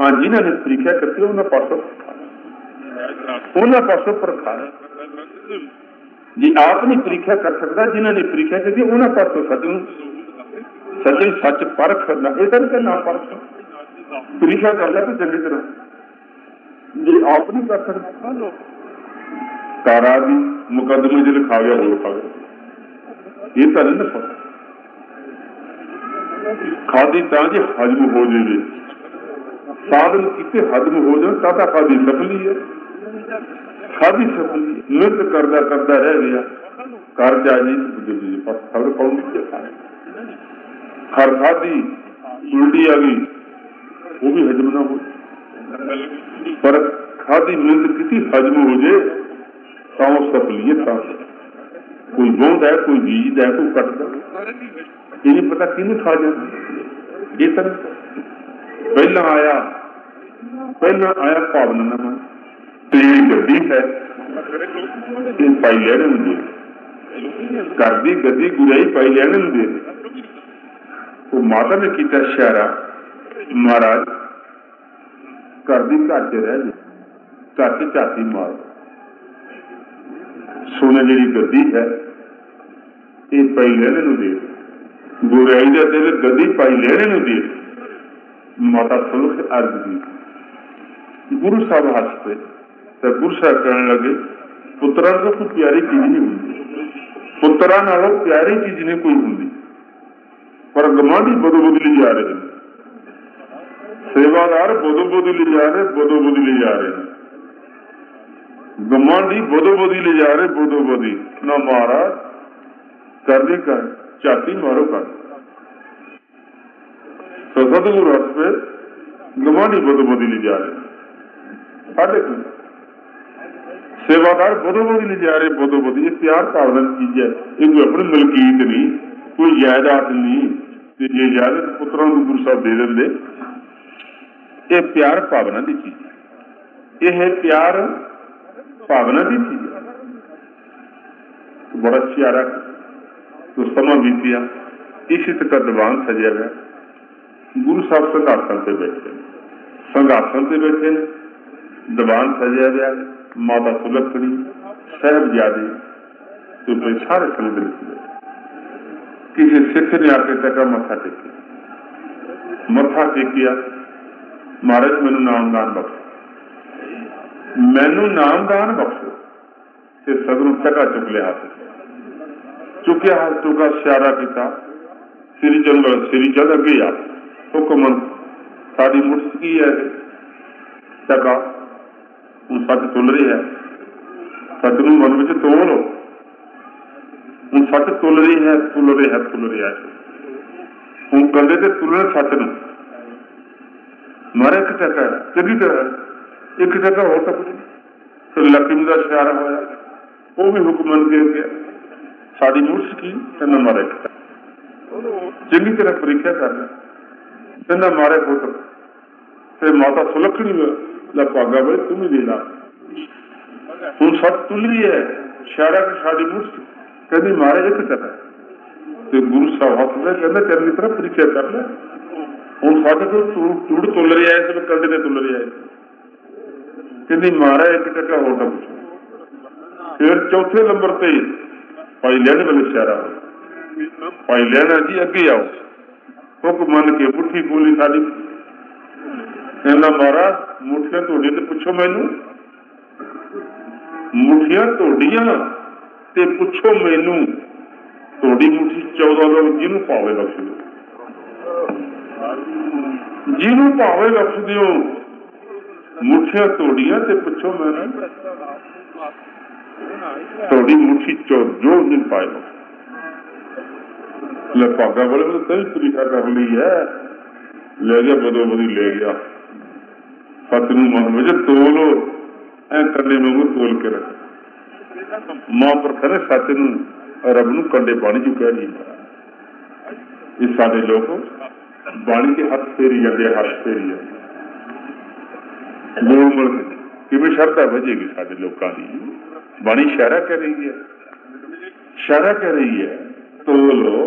हाँ जिन्होंने परीक्षा करती उन्होंने पासों परखा जी आप नहीं परीक्षा कर सकता जिन्होंने परीक्षा करती उन्होंने पासों सजन सजन सच परख ना इधर के ना परख परीक्षा कर ले तो चंगी तरह जी आप नहीं कर सकते तारा भी मुकदमे जो लिखा गया वो लिखा गया ये तो नहीं लिखा खादी ताजे हजम हो जाए साधन कितने हजम हो जाए ताता खादी सफली है खादी सफली नृत्य करता करता रह गया कर जाए खबर कौन खर खाधी उल्टी आ गई वो भी हजम ना हो पर खाधी मिलत किसी हजम हो जाए तो सफलीय था कोई बोंद है कोई बीज है कोई कटता ये नहीं पता किन खा जाए ये तक पहला आया भावना ना मन तेरी गड्डी है पाई लहने मुझे घर की गड्डी गुराई पाई लहने मुझे तो माता ने किया इशारा महाराज घर की घर च रह जा घर झाती मार सुन जी गद्दी है ये पाई लहने दे गुराई का दिल गद्दी पाई लहने दे माता सुलख अर्ज दी गुरु साहब हस पे तो गुरु साहब कहने लगे पुत्रा तो कोई प्यारी चीज नहीं होंगी पुत्रा नालों प्यारी चीज नहीं कोई होंगी पर गमांडी बदो बदली जा रहे हैं सेवादार बदो बदली जा रहे बदो बदली जा रहे हैं गमांडी बदो बदली जा रहे बदो बदी ना मारा कर दी कर चाती मारो कर तो सतगुरु हस पे गमांडी बदो बदली जा रहे साढ़े सेवादार बदो बदली जा रहे बदो बदी ये प्यार भावना चीज है ये कोई अपनी मलकीत नहीं कोई जायदाद नहीं ये इजाजत पुत्रों को गुरु साहब दे देंगे ये प्यार भावना की चीज यह है प्यार भावना की चीज बड़ा प्यारा तो समा बीतिया इसी तरह दीवान सजा गया गुरु साहब संघासन से बैठे संघासन से बैठे दीवान सजा गया माता सुलखनी साहबजादे तो सारे संगठन किसी सिख ने आके तक मथा टेकिया महाराज मैनू नामदान बख्शो ते सदरू टका चुक लिया चुकया हाथ चुका इशारा किया श्री चंद अगे आ हुक्म साड़ी मुठस की है टका हम सच तुल रही है सच नू मन विच तोड़ लो हम सच तुल रही है हम कंधे से तुलना सच न मारा एक टका चंगी तरह एक टका हो तो कुछ नहीं फिर लकीम का इशारा होया वो भी हुक्मन गिर गया साड़ी मुर्स की तेना मारा एक टका चंगी तरह परीक्षा कर लिया तेना मारा हो तो फिर माता सुलखनी ला पागा भाई तुम ही देना हम सच तुल रही है इशारा की साड़ी मुर्स कभी मारे एक तरह तो गुरु साहब हाथ में कहना चंगी तरह परीक्षा कर ले हम साथ चूड़ तुल रही है इसमें कंधे ने तुल रही है कहनी मारा एक टका होता कुछ फिर चौथे नंबर से भाई लहने वाले इशारा हो भाई लहना जी अगे आओ हुक मन के पुठी बोली साड़ी कहना मारा मुठिया धोड़ी तो पुछो मैनू मुठिया धोड़िया ते पुछो मैनू थोड़ी मुठी 14 जिन्हों पावे बख्श दो जिन्हों पावे बख्श दो मुठिया तोड़िया ते पुछो मैनू थोड़ी मुट्ठी चोर जो दिन पाए ले पागा बोले मतलब सही तरीका कर ली है, ले गया बदो बदी ले गया फतनू मन में जो तोलो ऐ कंडे में वो तोल के रख मां पर करे सच नू रब नू कंडे पानी चुका नहीं। इस सारे लोग बाणी के हथ फेरी जाते हथ फेरी जाते दो उम्र किमें शरदा बजेगी सारे लोगों की बाणी इशारा कर रही है, इशारा कर रही है तो लो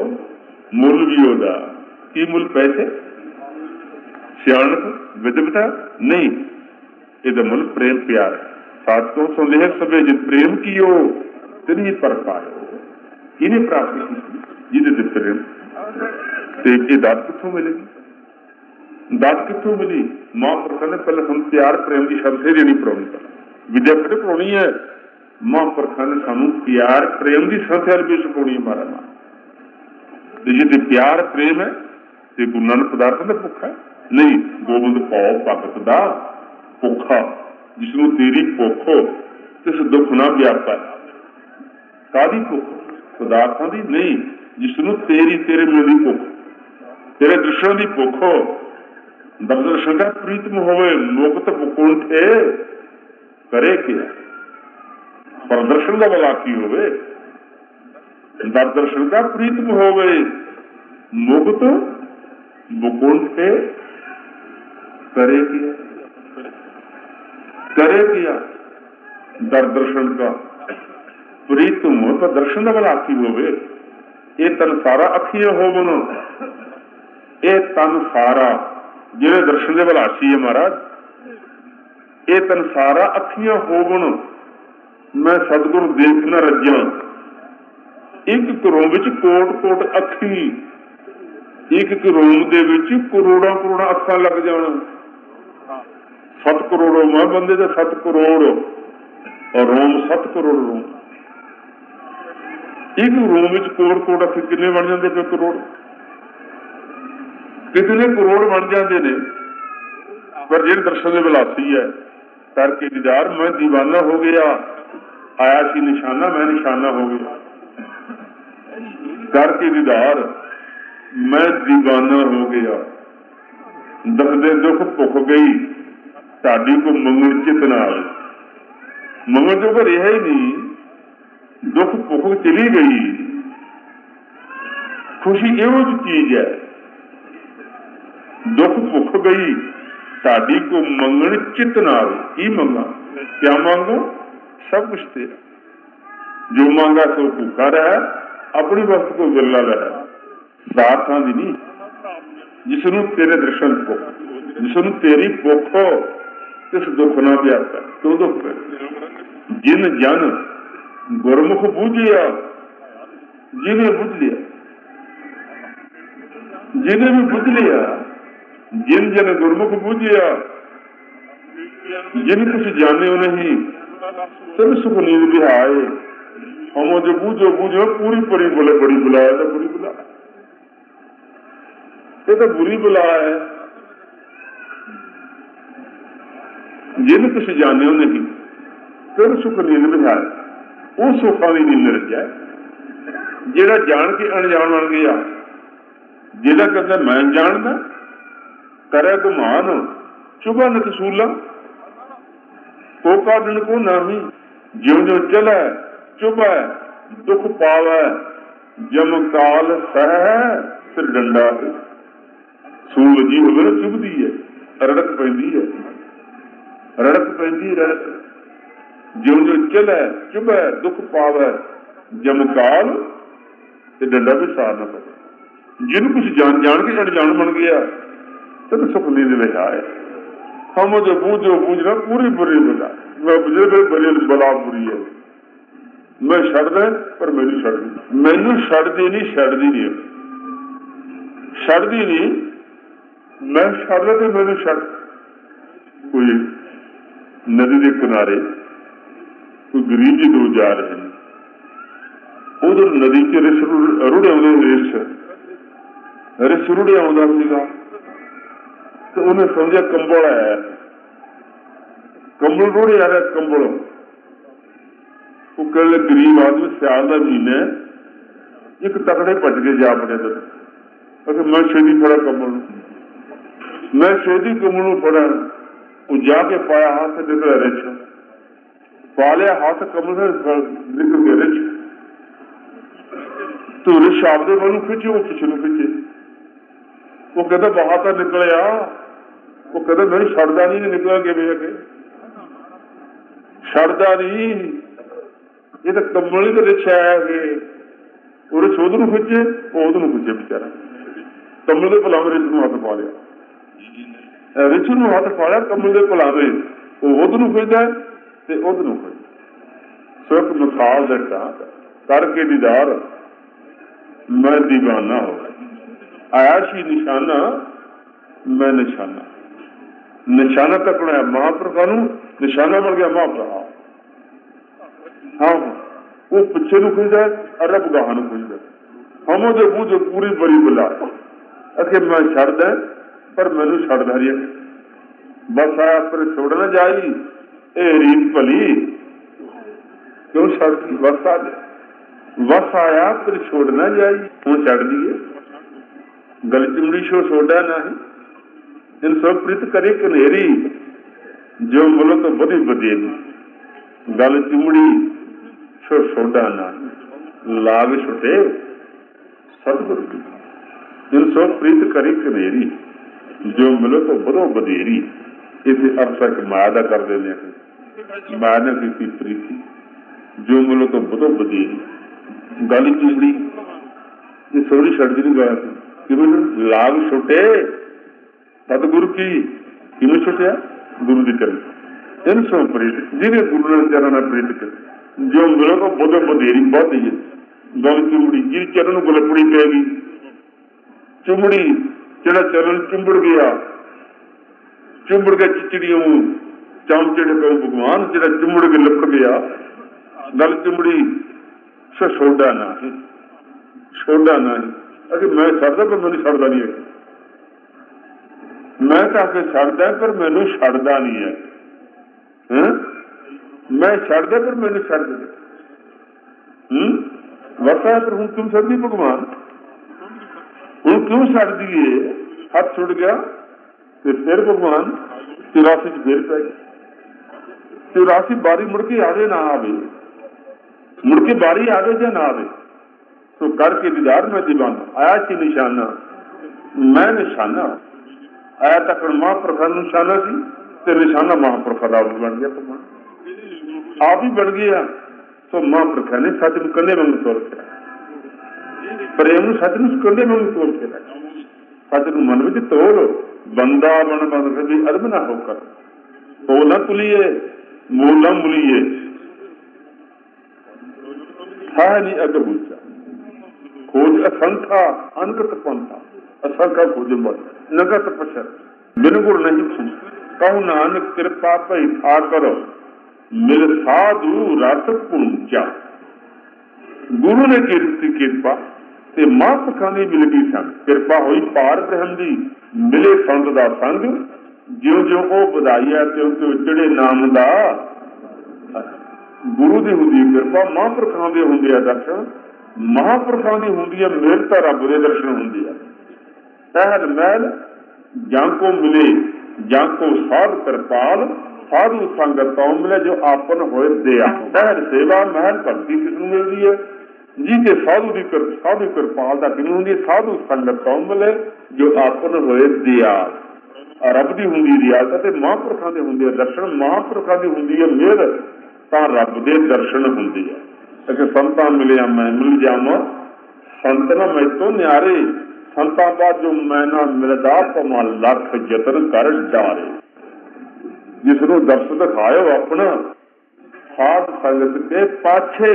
मुल भी होगा कि मुल पैसे सियाणप विद्वता नहीं इधर मुल प्रेम प्यार सात को सो लेह सभी जिन प्रेम की हो तिनी पर पायो इन्हें प्राप्त जिन्हें प्रेम ये दात कितों मिलेगी, दात कितों मिली मां प्रसन्न ने पहले हम प्यार प्रेम की शब्द से देनी पड़ोनी विद्या पढ़े पढ़ोनी है मां पुरखा ने सानू प्यार प्रेम की संख्या भी छपाई है मारा मां तो जी प्यार प्रेम है तो गुरु नानक पदार्थ का भुखा नहीं गोविंद पाओ भगत का भुखा जिसनों तेरी भुख हो तिस दुख ना व्यापा कादी भुख पदार्थों की नहीं जिसनों तेरी तेरे मन की भुख तेरे दृश्यों की भुख हो दर्शन शंकर प्रीतम होवे मुक्त मुकुंठ करे क्या प्रदर्शन का भला की होवे दर्शन का प्रीतम होवे मुक्त मुकुंठ करे किया दर दर्शन का प्रीतम हो पर दर्शन का भला की होवे ये तन सारा अखियां हो बनो ये तन सारा जिन्हें दर्शन का भला सी है महाराज ये तन सारा अखियां हो बनो मैं सतगुरु देख न रजा एक करोड़ कोट कोट अखी एक करोड़ दे विच करोड़ा करोड़ा अखा लग जाना सत करोड़ मैं बंदे दे सत करोड़ और रोम सत करोड़ रोम एक रोम विच कोट कोट अखी कितने बन जाते पे करोड़ कितने करोड़ बन जाते ने पर जिन दर्शन की विलासी है करके दीदार मैं दीवाना हो गया आया सी निशाना मैं निशाना हो गया करके दीदार मैं दीवाना हो गया दसदे दुख भुख गई साडी को मंगण चित नाल मंगण जो रहा ही नहीं दुख भुख चली गई खुशी एवं चीज है दुख भुख गई साडी को मंगण चित नाल की मंगा क्या मांगो सब कुछ तेरा जो मांगा सो भूखा रहा अपनी वक्त को विरला रहा दाता दी नहीं जिसनू तेरे दर्शन को जिसनू तेरी भुख हो तिस दुख ना प्याता तो दुख जिन जन गुरमुख बूझिया जिन्हें बुझ लिया जिन्हें भी बुझ लिया जिन जन गुरमुख बूझिया जिन कुछ जाने हो नहीं सब सुख नींद भी आए हम जो बूझो बूझो पूरी परी बोले बड़ी बुलाया तो बुरी बुला ये तो बुरी बुला है जिन कुछ जाने नहीं सब सुख नींद भी आए उस सुखा की नींद रचा जेड़ा जान के अणजान बन गया जेड़ा कहता मैं जानना करे गुमान चुभा न कसूला तो काटन को नहीं ज्यो ज्यो चलै चुभ है दुख पावै जम काल सह सिर डंडा सूल जी हो गए चुभदी है रड़क पैंदी है ज्यो ज्यो चलै चुभ है दुख पावै जम काल ते डंडा भी सार ना पवे जिन कुछ जान जान के अणजान बन गया तो सुख नींद लिखा है हम जो बूझो बूझना पूरी बुरी बुला मैं बुझे बड़े बला बुरी है मैं छड़ पर मैनू छड़ मैनू छड़ी नहीं मैं छड़ तो मैनू छड़ कोई नदी के किनारे कोई गरीब जी लोग जा रहे हैं उधर नदी च रिस रुड़े आने रिस रुड़े आंदा सीगा तो उन्हें समझा कंबल आया कंबल रोड़े आ रहा कंबल वो कहले गरीब आदमी सियाल का महीना है एक तकड़े भज के जा अपने दर मैं छेदी फड़ा कमल मैं छेदी कमल फड़ा वो जाके पाया हाथ निकला रिछ पा लिया हाथ कमल से निकल गया रिछ तो रिछ आपने वालू खिंचे वो पिछले खिंचे वो कहता बाहर तो निकलिया वो कहता मेरी छड़दा नहीं निकला किए अगे छड़दा नहीं ये तो कमल ही तो रिछ आया कि रिछ उधर खिंचे वो उधर खिंचे बेचारा कमल के भलावे रिछ को हथ पा लिया रिछ को हथ पा लिया कमल के भलावे वो उधर खिंचता है उधर खिंचता सो एक मिसाल देता करके दीदार मैं दीवाना हो आयाशी निशाना मैं निशाना निशाना तक बनाया महाप्रभा निशाना बन गया महाप्रभा हाँ वो पिछे नु खुजदा अरब गाह नु खुजदा हम ओदे मूंह जो पूरी बड़ी बुला अखे मैं छड़दा पर मैनू छड़दा नहीं बस आया पर छोड़ ना जाई ए रीत भली क्यों छड़दी बस आया पर छोड़ ना जाई हूं छड़ दीए गल चमड़ी शो छोड़ा नहीं इन सब प्रीत करे कनेरी जो बोलो तो बड़ी बदेरी गल चमड़ी शो छोड़ा नहीं लाग छुटे सतगुरु इन सब प्रीत करे कनेरी जो बोलो तो बड़ो बदेरी इसे अब तक माया का कर देने माया ने की प्रीति जो बोलो तो बड़ो बदेरी गल चमड़ी ये थोड़ी छड़ी नहीं गया लाभ छुटे सतगुरु की किमें छुटिया गुरु की कृपा इन सो प्रीत जिन्हें गुरु ने चरण प्रीत कर जो मिलो तो बोधो बधेरी बहुत ही गल चुमड़ी जिन चरण गुलपड़ी पेगी चुमड़ी जरा चरण चुंबड़ गया चुंबड़ के चिचड़ियों चाम चढ़े पे भगवान जरा चुमड़ के लिपट गया गल चुमड़ी से छोड़ा ना है छोड़ा ना है अगर मैं छड़दा पर मैनू छड़दा नहीं है मैं तो आके छड़दा पर मैनू छड़दा नहीं है हैं? मैं छड़दा पर मैनू छड़ दे वसा पर हूं तुम छड़ी भगवान हूं क्यों छड़ दिए हाथ छुड़ गया तो फिर भगवान 84 च फिर पै गए 84 बारी मुड़के आवे ना आवे मुड़के बारी आवे या ना आवे तो करके दीदार मैं दीवाना आया सी निशाना मैं निशाना आया तक महापुरखा निशाना सी तो निशाना महापुरखा का बन गया भगवान आप ही बन गया तो महापुरखा ने सच में कंधे वांगू तोड़ के रखा प्रेम सच में कंधे वांगू तोड़ के रखा सच में मन में तोड़ बंदा बन बन भी अदब ना होकर तो ना तुलिए मोला मुलिए था नहीं अगर ऊंचा खोज असंख्या अनगत पंथा असंख्या खोज नगत पशर बिन गुर नहीं पूछ कहु नानक कृपा भई था करो मिल साधु रत पुंचा गुरु ने कीती कृपा ते महापुरखां दी मिल गई संग कृपा होई पार ब्रह्म दी मिले संत दा संग ज्यों ज्यों ओह बधाईया त्यों त्यों चढ़े नाम दा गुरु दी हुंदी कृपा महापुरखां दे हुंदे आ दर्शन महापुरखा की होंगी है मेहरता रब के दर्शन होंगे पहल महल जांको मिले जांको साध कृपाल साधु संगत मिले जो आपन होए दया पहल सेवा महल भक्ति किसनू मिलती है जी के साधु की साधु कृपाल का किनू होंगी साधु संगत मिले जो आपन होए दया रब की होंगी रियासत महापुरखा के होंगे दर्शन महापुरखा की होंगी है मेहर तां रब के दर्शन होंगे है संतां मिलिया मैं मिल जावा संत ना मैं तो न्यारे संतां बाद जो मैं ना मिलदा पमा लख जतन कर डारे जिसनों दर्श दिखायो अपना साध संगत के पाछे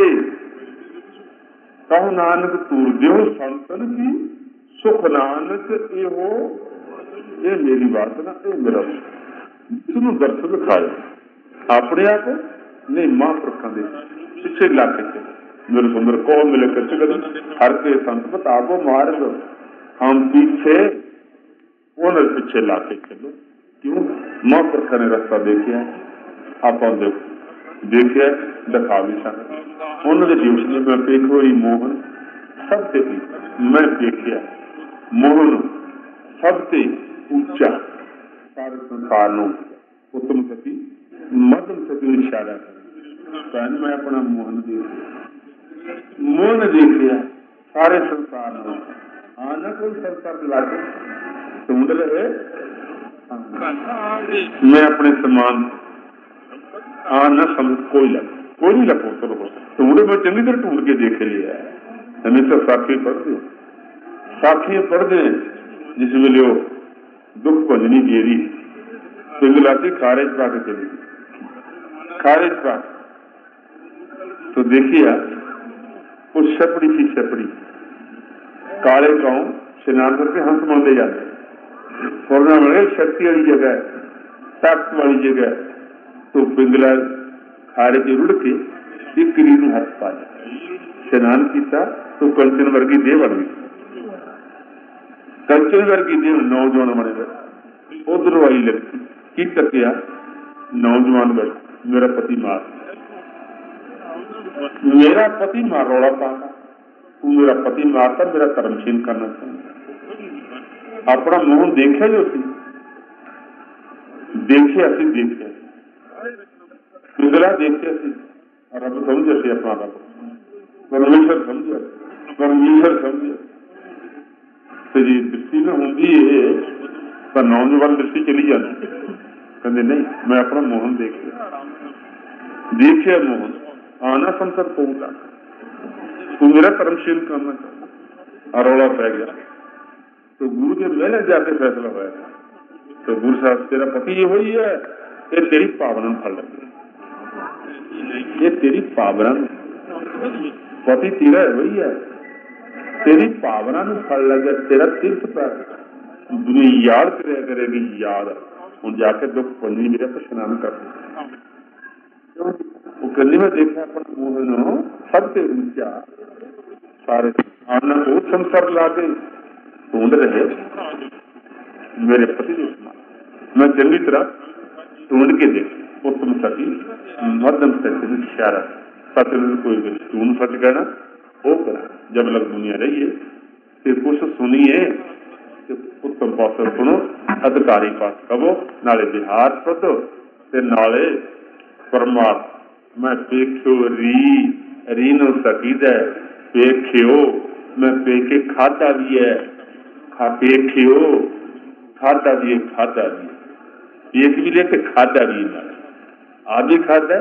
कहु नानक तूर दियो संतन की सुख नानक एहो ये मेरी बात ना ये मेरा जिसनों दर्श दिखायो अपने आप नहीं महापुरखा दे पिछे इलाके मेरे सुंदर को मिले कर हर के संत बताओ मार दो हम पीछे उन्हें पिछे इलाके चलो क्यों महापुरखा ने रास्ता देखा आप देखा दिखा भी सकते उन्होंने दिवसले मैं पेखो ही मोहन सबसे मैं देखिया मोहन सबसे ऊंचा सारे संसार उत्तम सती मध्यम सती इशारा कर मैं अपना मोहन देखिया सारे संसार आना कोई सरकार लागे ढूंढ रहे मैं अपने समान आना समझ कोई नहीं लपो तो ढूंढे मैं चंगी तरह ढूंढ के देख लिया है हमेशा साखी पढ़ दे जिस वे दुख भजनी गेरी पिंगलाती खारिज पा के चलेगी खारिज पा तो देखिए उस छपड़ी की छपड़ी काले गाँव स्नान करके हंस मांगे जाते सोना बने शक्ति वाली जगह ताकत वाली जगह तो बिंगला खारे के रुड़ के एक करीब हाथ पाया स्नान किया तो कंचन वर्गी देव बन गई कंचन वर्गी देव नौजवान बने गए उधर आई लगती की तकिया नौजवान बन मेरा पति मार रौड़ा पा मेरा पति मारता मेरा कर्म छीन करना चाहिए अपना मोहन देखे जो देखे असी देखे पिंगला देखे असी रब समझ असी अपना रब परमेश्वर समझ परमेश्वर समझ तो जी दृष्टि ना होंगी पर नौजवान दृष्टि चली जाती कहते नहीं मैं अपना मोहन देखे मोहन आना संसद पहुंचा तू मेरा कर्मशील करना चाहिए अरोड़ा पै गया तो गुरु के मेले जाके फैसला हुआ तो गुरु साहब तेरा पति ये हुई है ये तेरी पावना फल लगे ये तेरी पावना पति तेरा हुई है तेरी पावना फल लगे तेरा तीर्थ पर दुनिया याद करेगी याद हूं जाके दुख पंजी मेरा स्नान कर गली में देखा अपना मोहन सबसे ऊंचा सारे आना को संसार ला के ढूंढ रहे मेरे पति मैं चंगी तरह ढूंढ के देख उत्तम सती मध्यम सती इशारा सच कोई चून सच कहना वो करा जब लग दुनिया रही है फिर कुछ सुनिए उत्तम पास सुनो अधिकारी पास कहो नाले बिहार सदो ते नाले परमात्मा मैं पेख्यो री री नो सकीद है पेख्यो मैं पेखे खाता भी है पेख्यो खाता भी है पेख भी लेके खाता भी है आप भी खाता है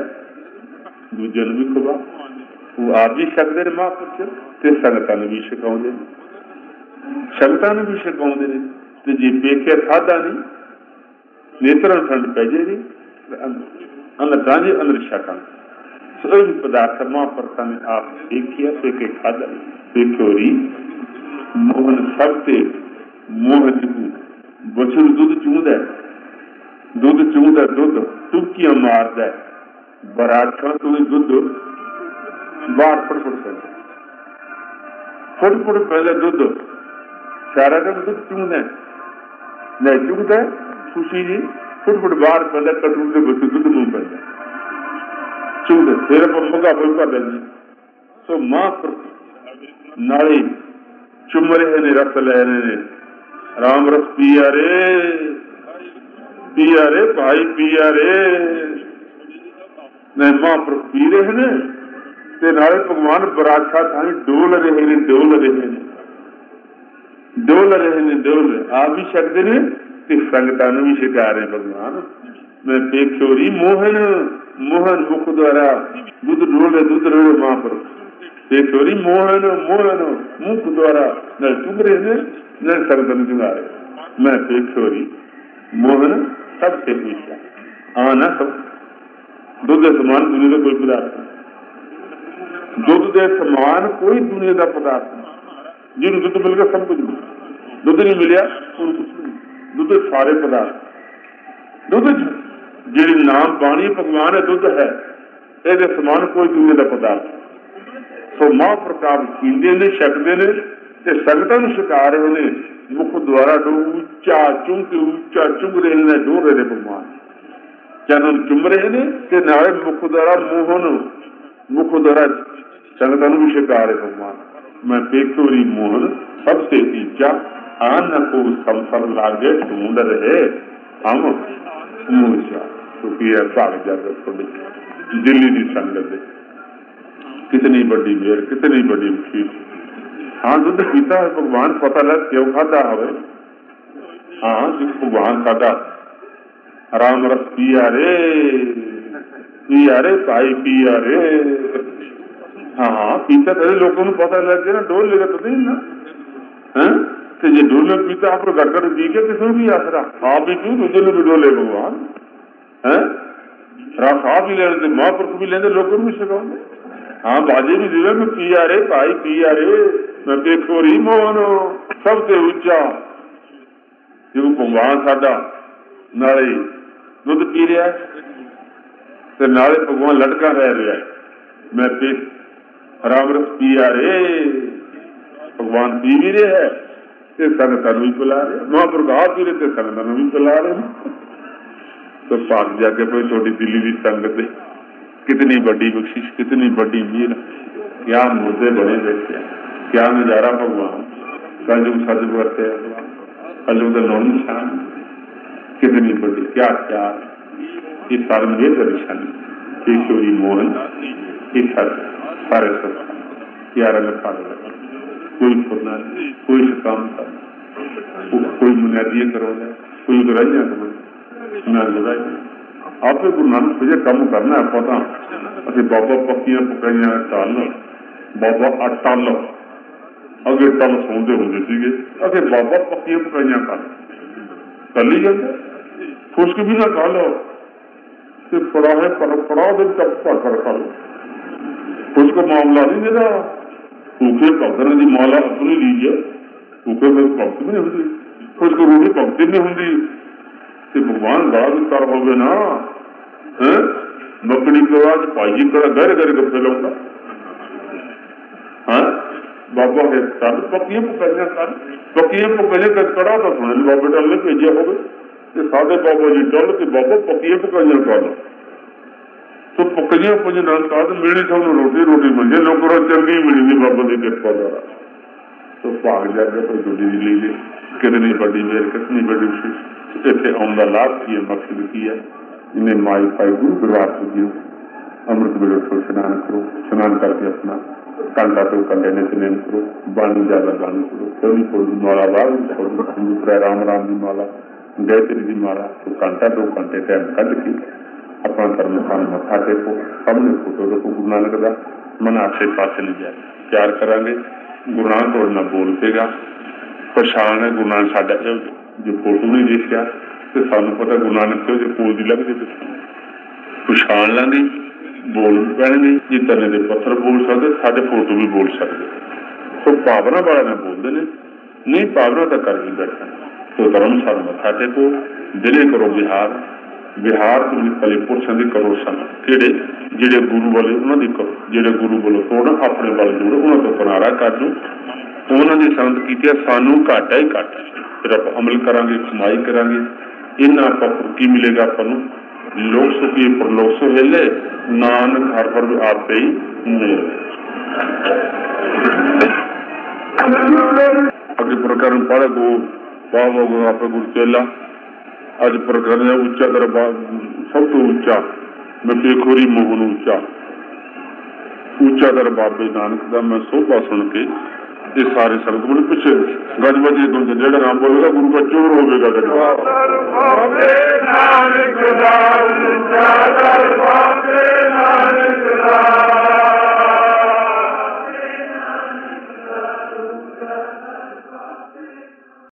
दूजे भी खुवा वो आप भी छकते ने मां पुछ ते संगतां ने भी छकाउंदे ने संगतां ने भी छकाउंदे ने ते जे पेखे खाता नहीं नेत्र ठंड पै जाएगी अंदर गांजे अंदर छकां स्वयं पदार्थ महाप्रता में आप देखिए पेके खादा पेखोरी मोहन सबसे मोहन बछुर दूध चूंदा दूध चूंदा दूध टुबकियां मारदा बराठा तो दूध बाहर फटफुट फटफुट पहले दूध सारा दिन दूध चूंदा न चूंदा सुशी जी फुटफुट बाहर पहले कटरू के बच्चे दूध मुंह पैदा चूंदे फिर मंगा कोई कर दें सो मां नाली चुम रहे ने रस ले रहे राम रस पिया रे भाई पिया रे नहीं महापुरुष पी रहे ने ते नाले भगवान बराठा था डोल रहे ने डोल रहे ने डोल रहे ने डोल आप भी छकते ने ते संगता ने भी छिका रहे भगवान मैं पेखोरी मोहन मोहन मुख द्वारा दूध रोले मां पर पेखोरी मोहन मोहन मुख द्वारा न चुग रहे न सरदन चुगा रहे मैं पेखोरी मोहन सबसे पूछा आना सब दूध समान दुनिया का कोई पदार्थ नहीं दूध के समान कोई दुनिया का पदार्थ नहीं जिन दूध मिल गया सब कुछ मिला दूध नहीं मिलिया और कुछ नहीं दूध सारे पदार्थ दूध जी नाम पानी भगवान दुध है ये समान कोई दूजे का पदार्थ सो मां प्रताप पीते ने छकते ने संगत में छका रहे ने मुख द्वारा ऊंचा चुंग ऊंचा चुंग रहे ने डो रहे भगवान चरण चुम रहे ने मुख द्वारा मोहन मुख द्वारा शनकनुविशकार मैं पेतोरी मोहन सबसे पीछा आन को संसर लागे ढूंढ रहे हम मूर्छा क्योंकि ऐसा जगत को दिल्ली की संगत कितनी बड़ी मेर कितनी बड़ी मुश्किल। हाँ जो तो पीता है भगवान पता लग क्यों खाता है। हाँ जो भगवान खाता राम रस पिया रे पाई पिया रे। हाँ पीता तेरे लोगों को पता लग गया ना डोल लेगा तो नहीं ना हैं तो ये डोल में पीता आप घर घर पी के किसी भी आसरा आप भी क्यों दूसरे भी डोले भगवान हैं रात आप भी ले लेते महापुरुष भी लेते लोगों को भी सिखाओगे। हाँ बाजे भी जीवन में पिया रे पाई पिया रे मैं देखो रही मोहनो सबसे ऊंचा जो भगवान साडा नाले दुध पी रहा है तो नाले भगवान लटका रह रहा है मैं पे राम रस पिया रे भगवान पी भी रहे है ते सन तन भी पिला रहे महाप्रभाव पी रहे ते सन तन भी पिला रहे। तो पाक जाके कोई छोटी दिल्ली की संगत कितनी बड़ी बख्शिश कितनी बड़ी मीर क्या मुद्दे बने देखते हैं क्या नजारा भगवान कल जो सज करते हैं कल जो नौन निशान कितनी बड़ी क्या क्या इस साल में ये परेशानी किशोरी मोहन इस हर सारे सब यार कोई छोड़ना कोई काम था कोई मुनादिया करवाना कोई गराइया करवाना आप गुरु नानक मुझे कम करना है पता अभी बाबा पक्किया पकाइया टाल बाबा आटा लो अगे टल सौंदे होंगे सीगे अगे बाबा पक्किया पकाइया खा कल ही जाते खुश्क भी ना खा लो तो पड़ा है परंपरा दिन तब पर खा लो उसको मामला नहीं देगा भूखे भगत की माला अपनी लीजिए भूखे भगत भी नहीं होंगी उसको रूढ़ी भगती नहीं होंगी तो भगवान बड़ा विस्तार हो गए ना मकड़ी के बाद भाई कड़ा गहरे गहरे गप्पे लाऊंगा। हाँ बाबा के सर पकिए पकड़िया सर पकिए पकड़े कड़ा तो सुने बाबे डल ने भेजे हो गए साधे बाबा जी डल के बाबा पकिए पकड़िया कर तो पकड़िया पुजे नाल साध मेरे सब रोटी रोटी मिले लोगों को चंगी मिली थी बाबा की कृपा द्वारा। तो भाग जाकर कोई दूरी ली ले कितनी बड़ी मेहर कितनी बड़ी खुशी इतने आने का लाभ की है मकसद की है इन्हें माई पाई गुरु गुरबात की अमृत वेलो तो स्नान करो स्नान करके अपना कंधा तो कंधे ने स्नान करो बाणी ज्यादा बाणी करो चौबी को माला बार राम राम जी माला गायत्री जी माला तो कंधा तो कंधे टाइम कट के अपना धर्म स्थान मथा टेको सबने फोटो देखो गुरु नानक का मन आसे पास ले जाए प्यार करा गुरु नानक थोड़े ना बोल पेगा पछाण है गुरु नानक साडा जो फोटो नहीं देखा तो सानू पता गुरु नानक जो पोल की लगती पछाण लेंगे बोल पैणगे जी तरह के पत्थर बोल सकते साडे फोटो भी बोल सकते तो भावना वाले ना बोलते हैं नहीं भावना तो कर ही बैठा तो धर्म स्थान मथा टेको दिले करो बिहार बिहार के पले पुरुषों की करो सन कि जेडे गुरु वाले उन्होंने करो जेडे गुरु वालों तोड़ अपने वाल जोड़ो उन्होंने किनारा कर दो उन्होंने संगत की सानू घाटा ही घाटा फिर आप अमल करा कमाई करा इन्ना आपकी मिलेगा अपन लोग सो की परलोक सो हेले नानक हर पर आपे ही अगले प्रकरण पढ़ गो वाह वाह आप गुरु चेला अज प्रकरण है उच्चा दरबार सब तो उच्चा मैं पेखोरी मोहन उच्चा उच्चा दर बाबे नानक का मैं सोभा सुन के ये सारे संगत बड़े पिछले गज बजे गुंजे जेड़ा नाम बोलेगा गुरु का चोर होगा।